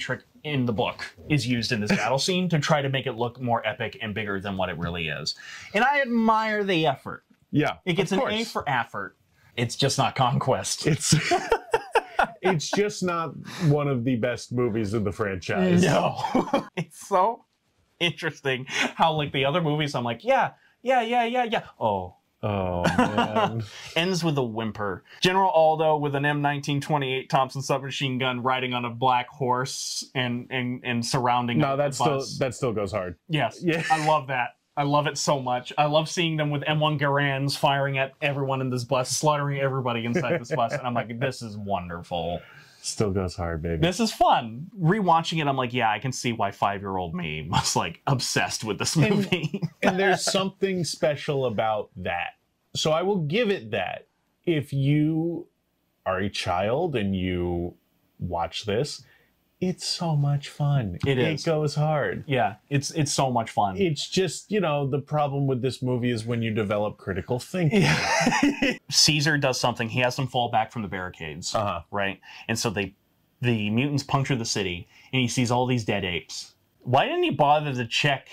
trick in the book is used in this battle scene to try to make it look more epic and bigger than what it really is. And I admire the effort. Yeah. It gets an A for effort. It's just not Conquest. It's just not one of the best movies in the franchise. No. It's so interesting how, like, the other movies, I'm like, yeah. Oh, man. Ends with a whimper. General Aldo with an M1928 Thompson submachine gun riding on a black horse and surrounding the bus. No, that still goes hard. Yes. Yeah. I love that. I love it so much. I love seeing them with M1 Garands firing at everyone in this bus, slaughtering everybody inside this bus. And I'm like, this is wonderful. Still goes hard, baby. This is fun. Rewatching it, I'm like, yeah, I can see why 5-year-old me was, like, obsessed with this movie. And there's something special about that. So I will give it that. If you are a child and you watch this, it's so much fun. It is. It goes hard. Yeah, it's so much fun. It's just, you know, the problem with this movie is when you develop critical thinking. Yeah. Caesar does something. He has them fall back from the barricades, right? And so the mutants puncture the city, and he sees all these dead apes. Why didn't he bother to check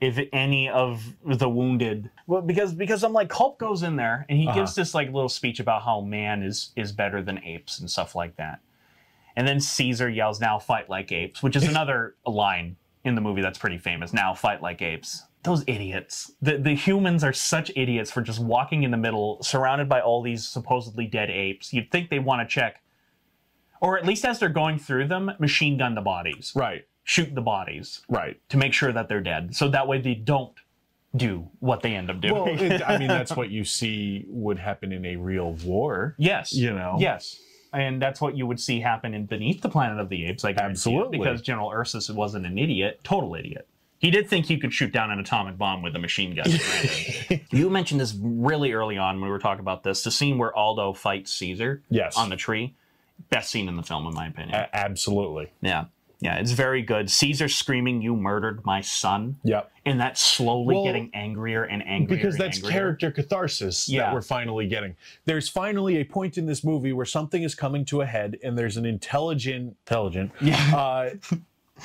if any of the wounded? Well, because I'm like, Culp goes in there, and he gives this, like, little speech about how man is better than apes and stuff like that. And then Caesar yells, now fight like apes, which is another line in the movie that's pretty famous. Now fight like apes. Those idiots. The humans are such idiots for just walking in the middle, surrounded by all these supposedly dead apes. You'd think they want to check. Or at least as they're going through them, machine gun the bodies. Right. Shoot the bodies. Right. To make sure that they're dead. So that way they don't do what they end up doing. Well, I mean, that's what you see would happen in a real war. Yes. You know? Yes. And that's what you would see happen in Beneath the Planet of the Apes. Like, absolutely. Because General Ursus wasn't an idiot. Total idiot. He did think he could shoot down an atomic bomb with a machine gun. You mentioned this really early on when we were talking about this. The scene where Aldo fights Caesar on the tree. Best scene in the film, in my opinion. Absolutely. Yeah. Yeah, it's very good. Caesar screaming, you murdered my son. Yep. And that's slowly getting angrier and angrier. Because that's character catharsis that we're finally getting. There's finally a point in this movie where something is coming to a head and there's an intelligent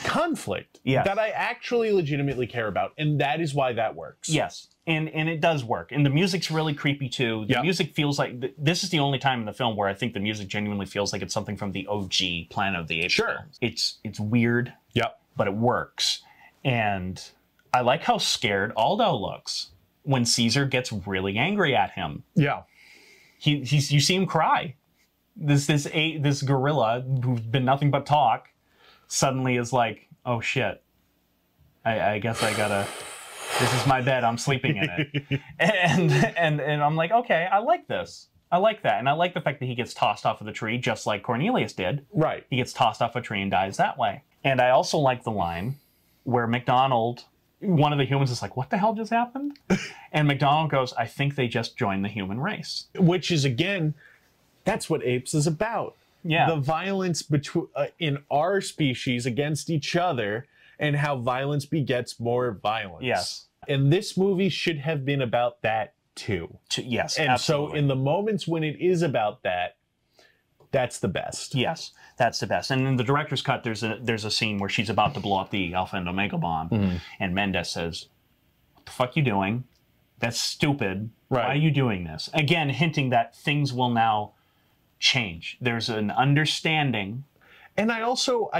conflict that I actually legitimately care about. And that is why that works. Yes. And it does work. And the music's really creepy, too. The music feels like... This is the only time in the film where I think the music genuinely feels like it's something from the OG Planet of the Apes. Sure. It's weird, but it works. And I like how scared Aldo looks when Caesar gets really angry at him. Yeah. You see him cry. This gorilla, who's been nothing but talk, suddenly is like, oh, shit. I guess I gotta... This is my bed. I'm sleeping in it. And I'm like, okay, I like this. I like that. And I like the fact that he gets tossed off of the tree just like Cornelius did. Right. He gets tossed off a tree and dies that way. And I also like the line where MacDonald, one of the humans, is like, what the hell just happened? And MacDonald goes, I think they just joined the human race. Which is, again, that's what Apes is about. Yeah. The violence between in our species against each other and how violence begets more violence. Yes. And this movie should have been about that, too. Yes, and absolutely. So in the moments when it is about that, that's the best. Yes, that's the best. And in the director's cut, there's a scene where she's about to blow up the Alpha and Omega bomb, and Mendez says, what the fuck you doing? That's stupid. Right. Why are you doing this? Again, hinting that things will now change. There's an understanding. And I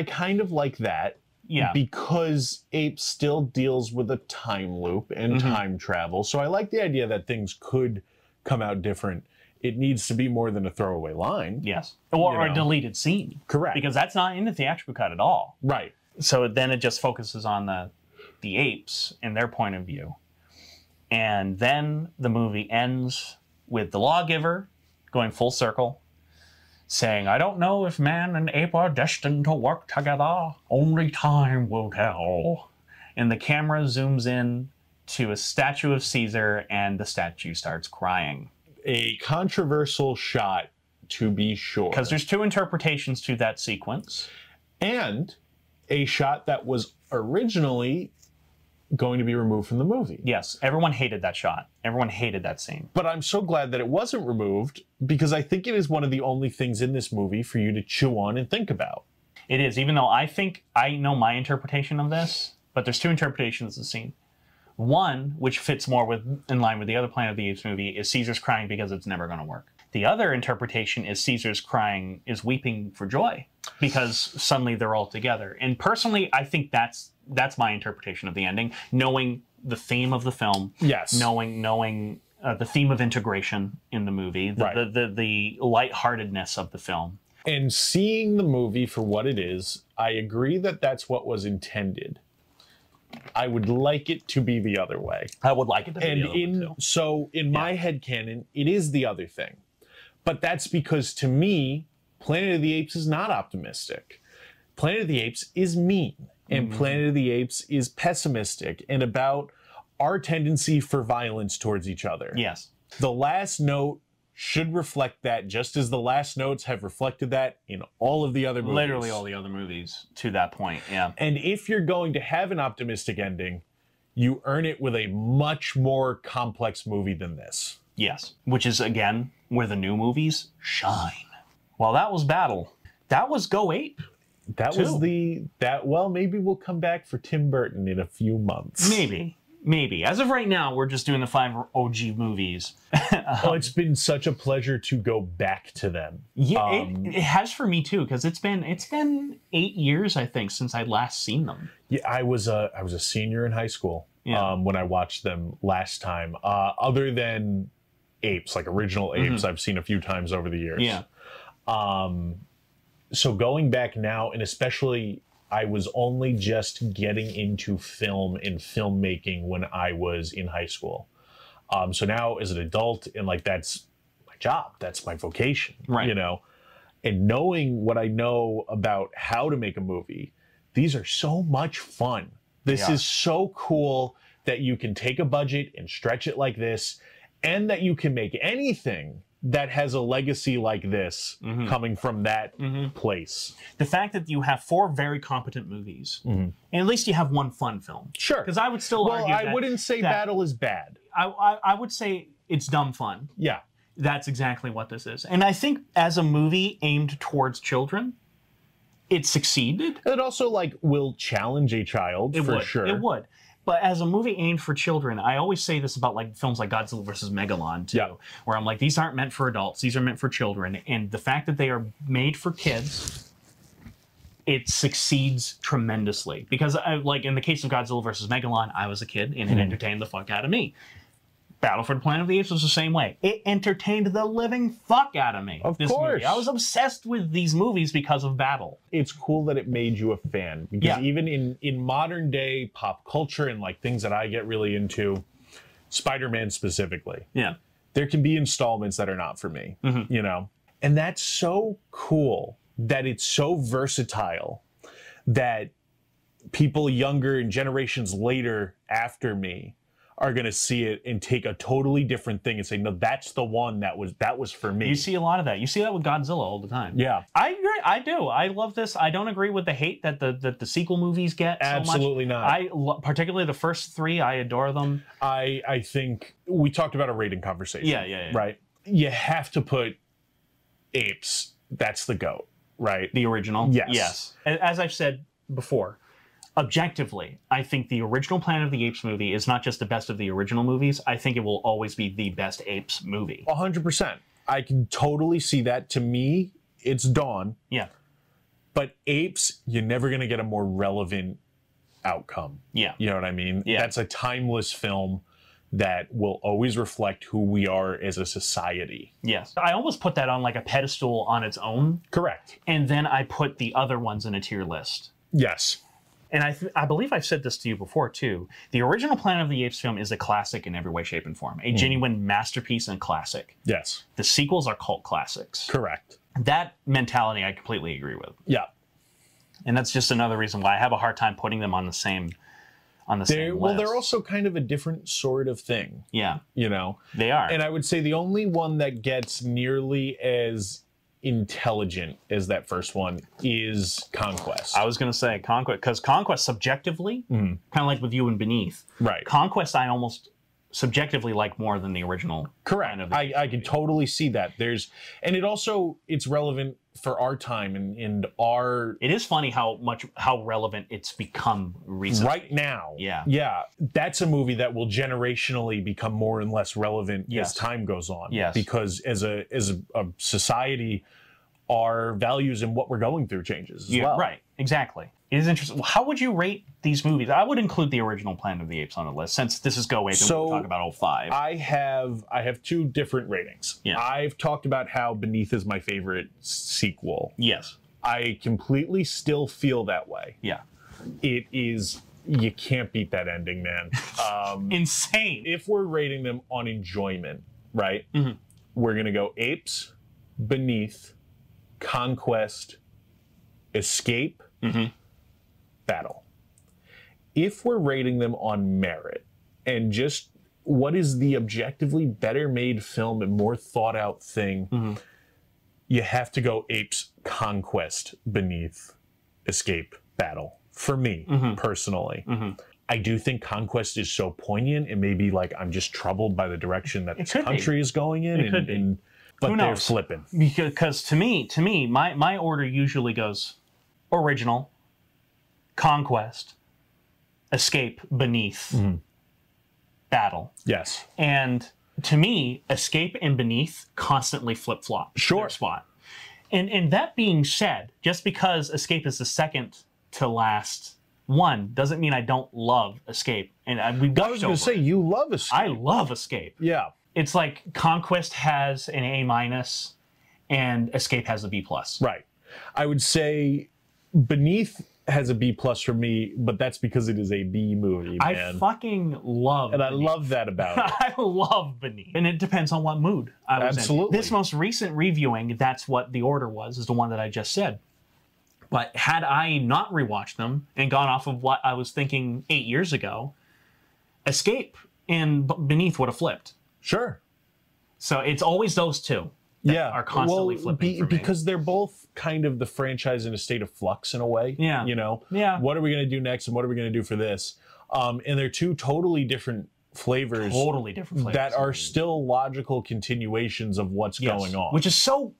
kind of like that. Yeah. Because Ape still deals with a time loop and time travel. So I like the idea that things could come out different. It needs to be more than a throwaway line. Yes. Or a deleted scene. Correct. Because that's not in the theatrical cut at all. Right. So then it just focuses on the apes and their point of view. And then the movie ends with the lawgiver going full circle, saying, I don't know if man and ape are destined to work together. Only time will tell. And the camera zooms in to a statue of Caesar, and the statue starts crying. A controversial shot, to be sure. Because there's two interpretations to that sequence. And a shot that was originally going to be removed from the movie. Yes, everyone hated that shot. Everyone hated that scene. But I'm so glad that it wasn't removed, because I think it is one of the only things in this movie for you to chew on and think about. It is, even though I think I know my interpretation of this, but there's two interpretations of the scene. One, which fits more with in line with the other Planet of the Apes movie, is Caesar's crying because it's never going to work. The other interpretation is Caesar's crying is weeping for joy because suddenly they're all together. And personally, I think that's my interpretation of the ending, knowing the theme of the film. Yes. Knowing the theme of integration in the movie, right. the lightheartedness of the film. And seeing the movie for what it is, I agree that that's what was intended. I would like it to be the other way. I would like it to be the other way too. So in my headcanon, it is the other thing. But that's because, to me, Planet of the Apes is not optimistic. Planet of the Apes is mean. And Planet of the Apes is pessimistic and about our tendency for violence towards each other. Yes. The last note should reflect that, just as the last notes have reflected that in all of the other movies. Literally all the other movies to that point, yeah. And if you're going to have an optimistic ending, you earn it with a much more complex movie than this. Yes, which is, again, where the new movies shine. Well, that was Battle. That was Go Ape. That was well, maybe we'll come back for Tim Burton in a few months. Maybe. Maybe. As of right now, we're just doing the 5 OG movies. Oh, it's been such a pleasure to go back to them. Yeah, it has for me too, because it's been 8 years, I think, since I last seen them. Yeah, I was a senior in high school when I watched them last time. Other than Apes, like original Apes, I've seen a few times over the years. Yeah. So going back now, and especially I was only just getting into film and filmmaking when I was in high school. So now as an adult, and like that's my job, that's my vocation, right. You know? And knowing what I know about how to make a movie, these are so much fun. This is so cool that you can take a budget and stretch it like this, and that you can make anything that has a legacy like this coming from that place. The fact that you have 4 very competent movies, and at least you have 1 fun film. Sure. Because I would still argue that... Well, I wouldn't say Battle is bad. I would say it's dumb fun. Yeah. That's exactly what this is. And I think as a movie aimed towards children, it succeeded. It also, like, will challenge a child, for sure. It would. But as a movie aimed for children, I always say this about like films like Godzilla vs. Megalon too, where I'm like, these aren't meant for adults, these are meant for children. And the fact that they are made for kids, it succeeds tremendously. Because like in the case of Godzilla vs. Megalon, I was a kid and it entertained the fuck out of me. Battle for the Planet of the Apes was the same way. It entertained the living fuck out of me. Of course. Movie. I was obsessed with these movies because of Battle. It's cool that it made you a fan. Because even in modern day pop culture and like things that I get really into, Spider-Man specifically, there can be installments that are not for me, you know? And that's so cool that it's so versatile that people younger and generations later after me are going to see it and take a totally different thing and say, no, that's the one that was for me. You see a lot of that. You see that with Godzilla all the time. Yeah. I agree. I do. I love this. I don't agree with the hate that the sequel movies get so much. Absolutely not. Particularly the first 3, I adore them. I think we talked about a rating conversation. Yeah. Right? You have to put Apes. That's the GOAT, right? The original? Yes. Yes. As I've said before, objectively, I think the original Planet of the Apes movie is not just the best of the original movies. I think it will always be the best Apes movie. 100%. I can totally see that. To me, it's Dawn. Yeah. But Apes, you're never going to get a more relevant outcome. Yeah. You know what I mean? Yeah. That's a timeless film that will always reflect who we are as a society. Yes. I almost put that on like a pedestal on its own. Correct. And then I put the other ones in a tier list. Yes. and I believe I've said this to you before too, the original Planet of the Apes film is a classic in every way, shape, and form. A genuine masterpiece and classic. Yes. The sequels are cult classics. Correct. That mentality I completely agree with. Yeah. And that's just another reason why I have a hard time putting them on the same list. Well, they're also kind of a different sort of thing. Yeah. You know? They are. And I would say the only one that gets nearly as intelligent as that first one is Conquest. I was going to say Conquest, because Conquest subjectively, kind of like with you and Beneath. Right. Conquest I almost subjectively like more than the original. Correct. Kind of I can totally see that. And it also, it's relevant for our time and our... It is funny how relevant it's become recently. Right now. Yeah. Yeah. That's a movie that will generationally become more and less relevant as time goes on. Yes. Because as a society, our values and what we're going through changes as well. Right. Exactly. It is interesting. How would you rate these movies? I would include the original Planet of the Apes on the list, since this is Go Ape and we'll talk about all five. I have two different ratings. Yeah. I've talked about how Beneath is my favorite sequel. Yes. I completely still feel that way. Yeah. It is, you can't beat that ending, man. Insane. If we're rating them on enjoyment, right? We're going to go Apes, Beneath, Conquest, Escape, Battle. If we're rating them on merit and just what is the objectively better made film and more thought out thing, you have to go Apes, Conquest, Beneath, Escape, Battle. For me, personally. I do think Conquest is so poignant, and maybe like I'm just troubled by the direction that this country is going in. But they're flipping. Because to me, my order usually goes original, Conquest, Escape, Beneath, Battle. Yes. And to me, Escape and Beneath constantly flip-flop their spot. And that being said, just because Escape is the second to last one doesn't mean I don't love Escape. And I was going to say, you love Escape. I love Escape. Yeah. It's like Conquest has an A- and Escape has a B+. Right. I would say Beneath has a B+ for me, but that's because it is a B movie, man. I fucking love Beneath. And I love that about it. I love Beneath. And it depends on what mood I was in. This most recent reviewing, that's what the order was, is the one that I just said. But had I not rewatched them and gone off of what I was thinking 8 years ago, Escape and Beneath would have flipped. Sure. So it's always those two that are constantly flipping for me. Because they're both kind of the franchise in a state of flux in a way. Yeah. You know? Yeah. What are we going to do next and what are we going to do for this? And they're two totally different flavors. Totally different flavors. That are still logical continuations of what's going on. Which is so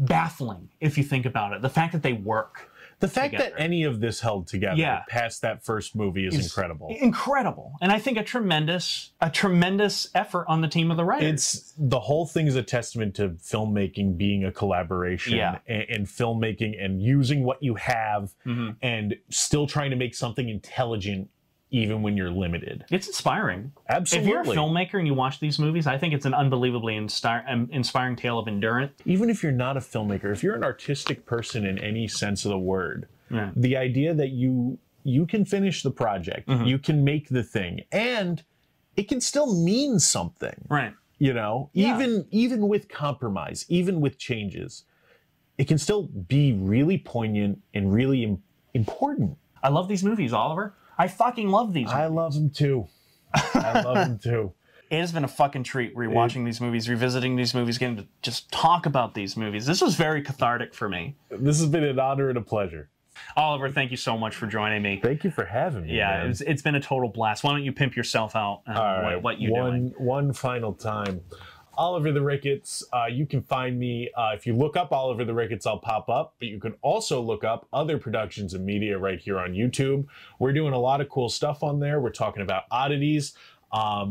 baffling if you think about it. The fact that they work. The fact that any of this held together past that first movie is incredible. Incredible. And I think a tremendous effort on the team of the writers. The whole thing is a testament to filmmaking being a collaboration and filmmaking and using what you have and still trying to make something intelligent even when you're limited. It's inspiring. Absolutely. If you're a filmmaker and you watch these movies, I think it's an unbelievably inspiring tale of endurance. Even if you're not a filmmaker, if you're an artistic person in any sense of the word, the idea that you can finish the project, you can make the thing, and it can still mean something. Right. You know, even with compromise, even with changes, it can still be really poignant and really important. I love these movies, Oliver. I fucking love these movies. I love them too. I love them too. It has been a fucking treat rewatching these movies, revisiting these movies, getting to just talk about these movies. This was very cathartic for me. This has been an honor and a pleasure. Oliver, thank you so much for joining me. Thank you for having me. Yeah, it's been a total blast. Why don't you pimp yourself out and what you're doing? One final time. Oliver the Ricketts, you can find me. If you look up Oliver the Ricketts, I'll pop up, but you can also look up other productions and media right here on YouTube. We're doing a lot of cool stuff on there. We're talking about oddities. I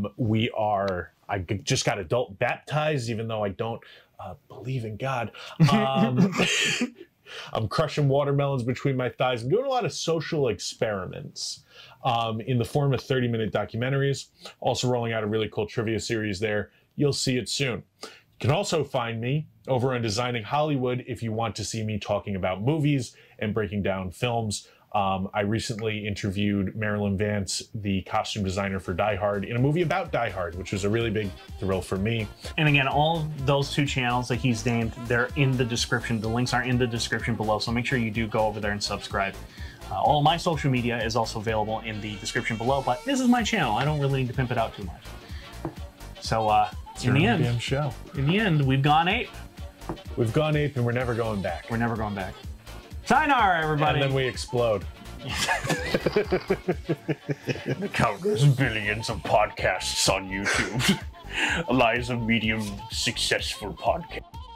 just got adult baptized, even though I don't believe in God. I'm crushing watermelons between my thighs. I'm doing a lot of social experiments in the form of 30-minute documentaries. Also rolling out a really cool trivia series there. You'll see it soon. You can also find me over on Designing Hollywood if you want to see me talking about movies and breaking down films. I recently interviewed Marilyn Vance, the costume designer for Die Hard, in a movie about Die Hard, which was a really big thrill for me. And again, all of those two channels that he's named, they're in the description. The links are in the description below, so make sure you do go over there and subscribe. All of my social media is also available in the description below, but this is my channel. I don't really need to pimp it out too much. So in the end, we've gone ape. We've gone ape, and we're never going back. We're never going back. Sayonara, everybody. And then we explode. Countless billions of podcasts on YouTube. Eliza Medium successful podcast.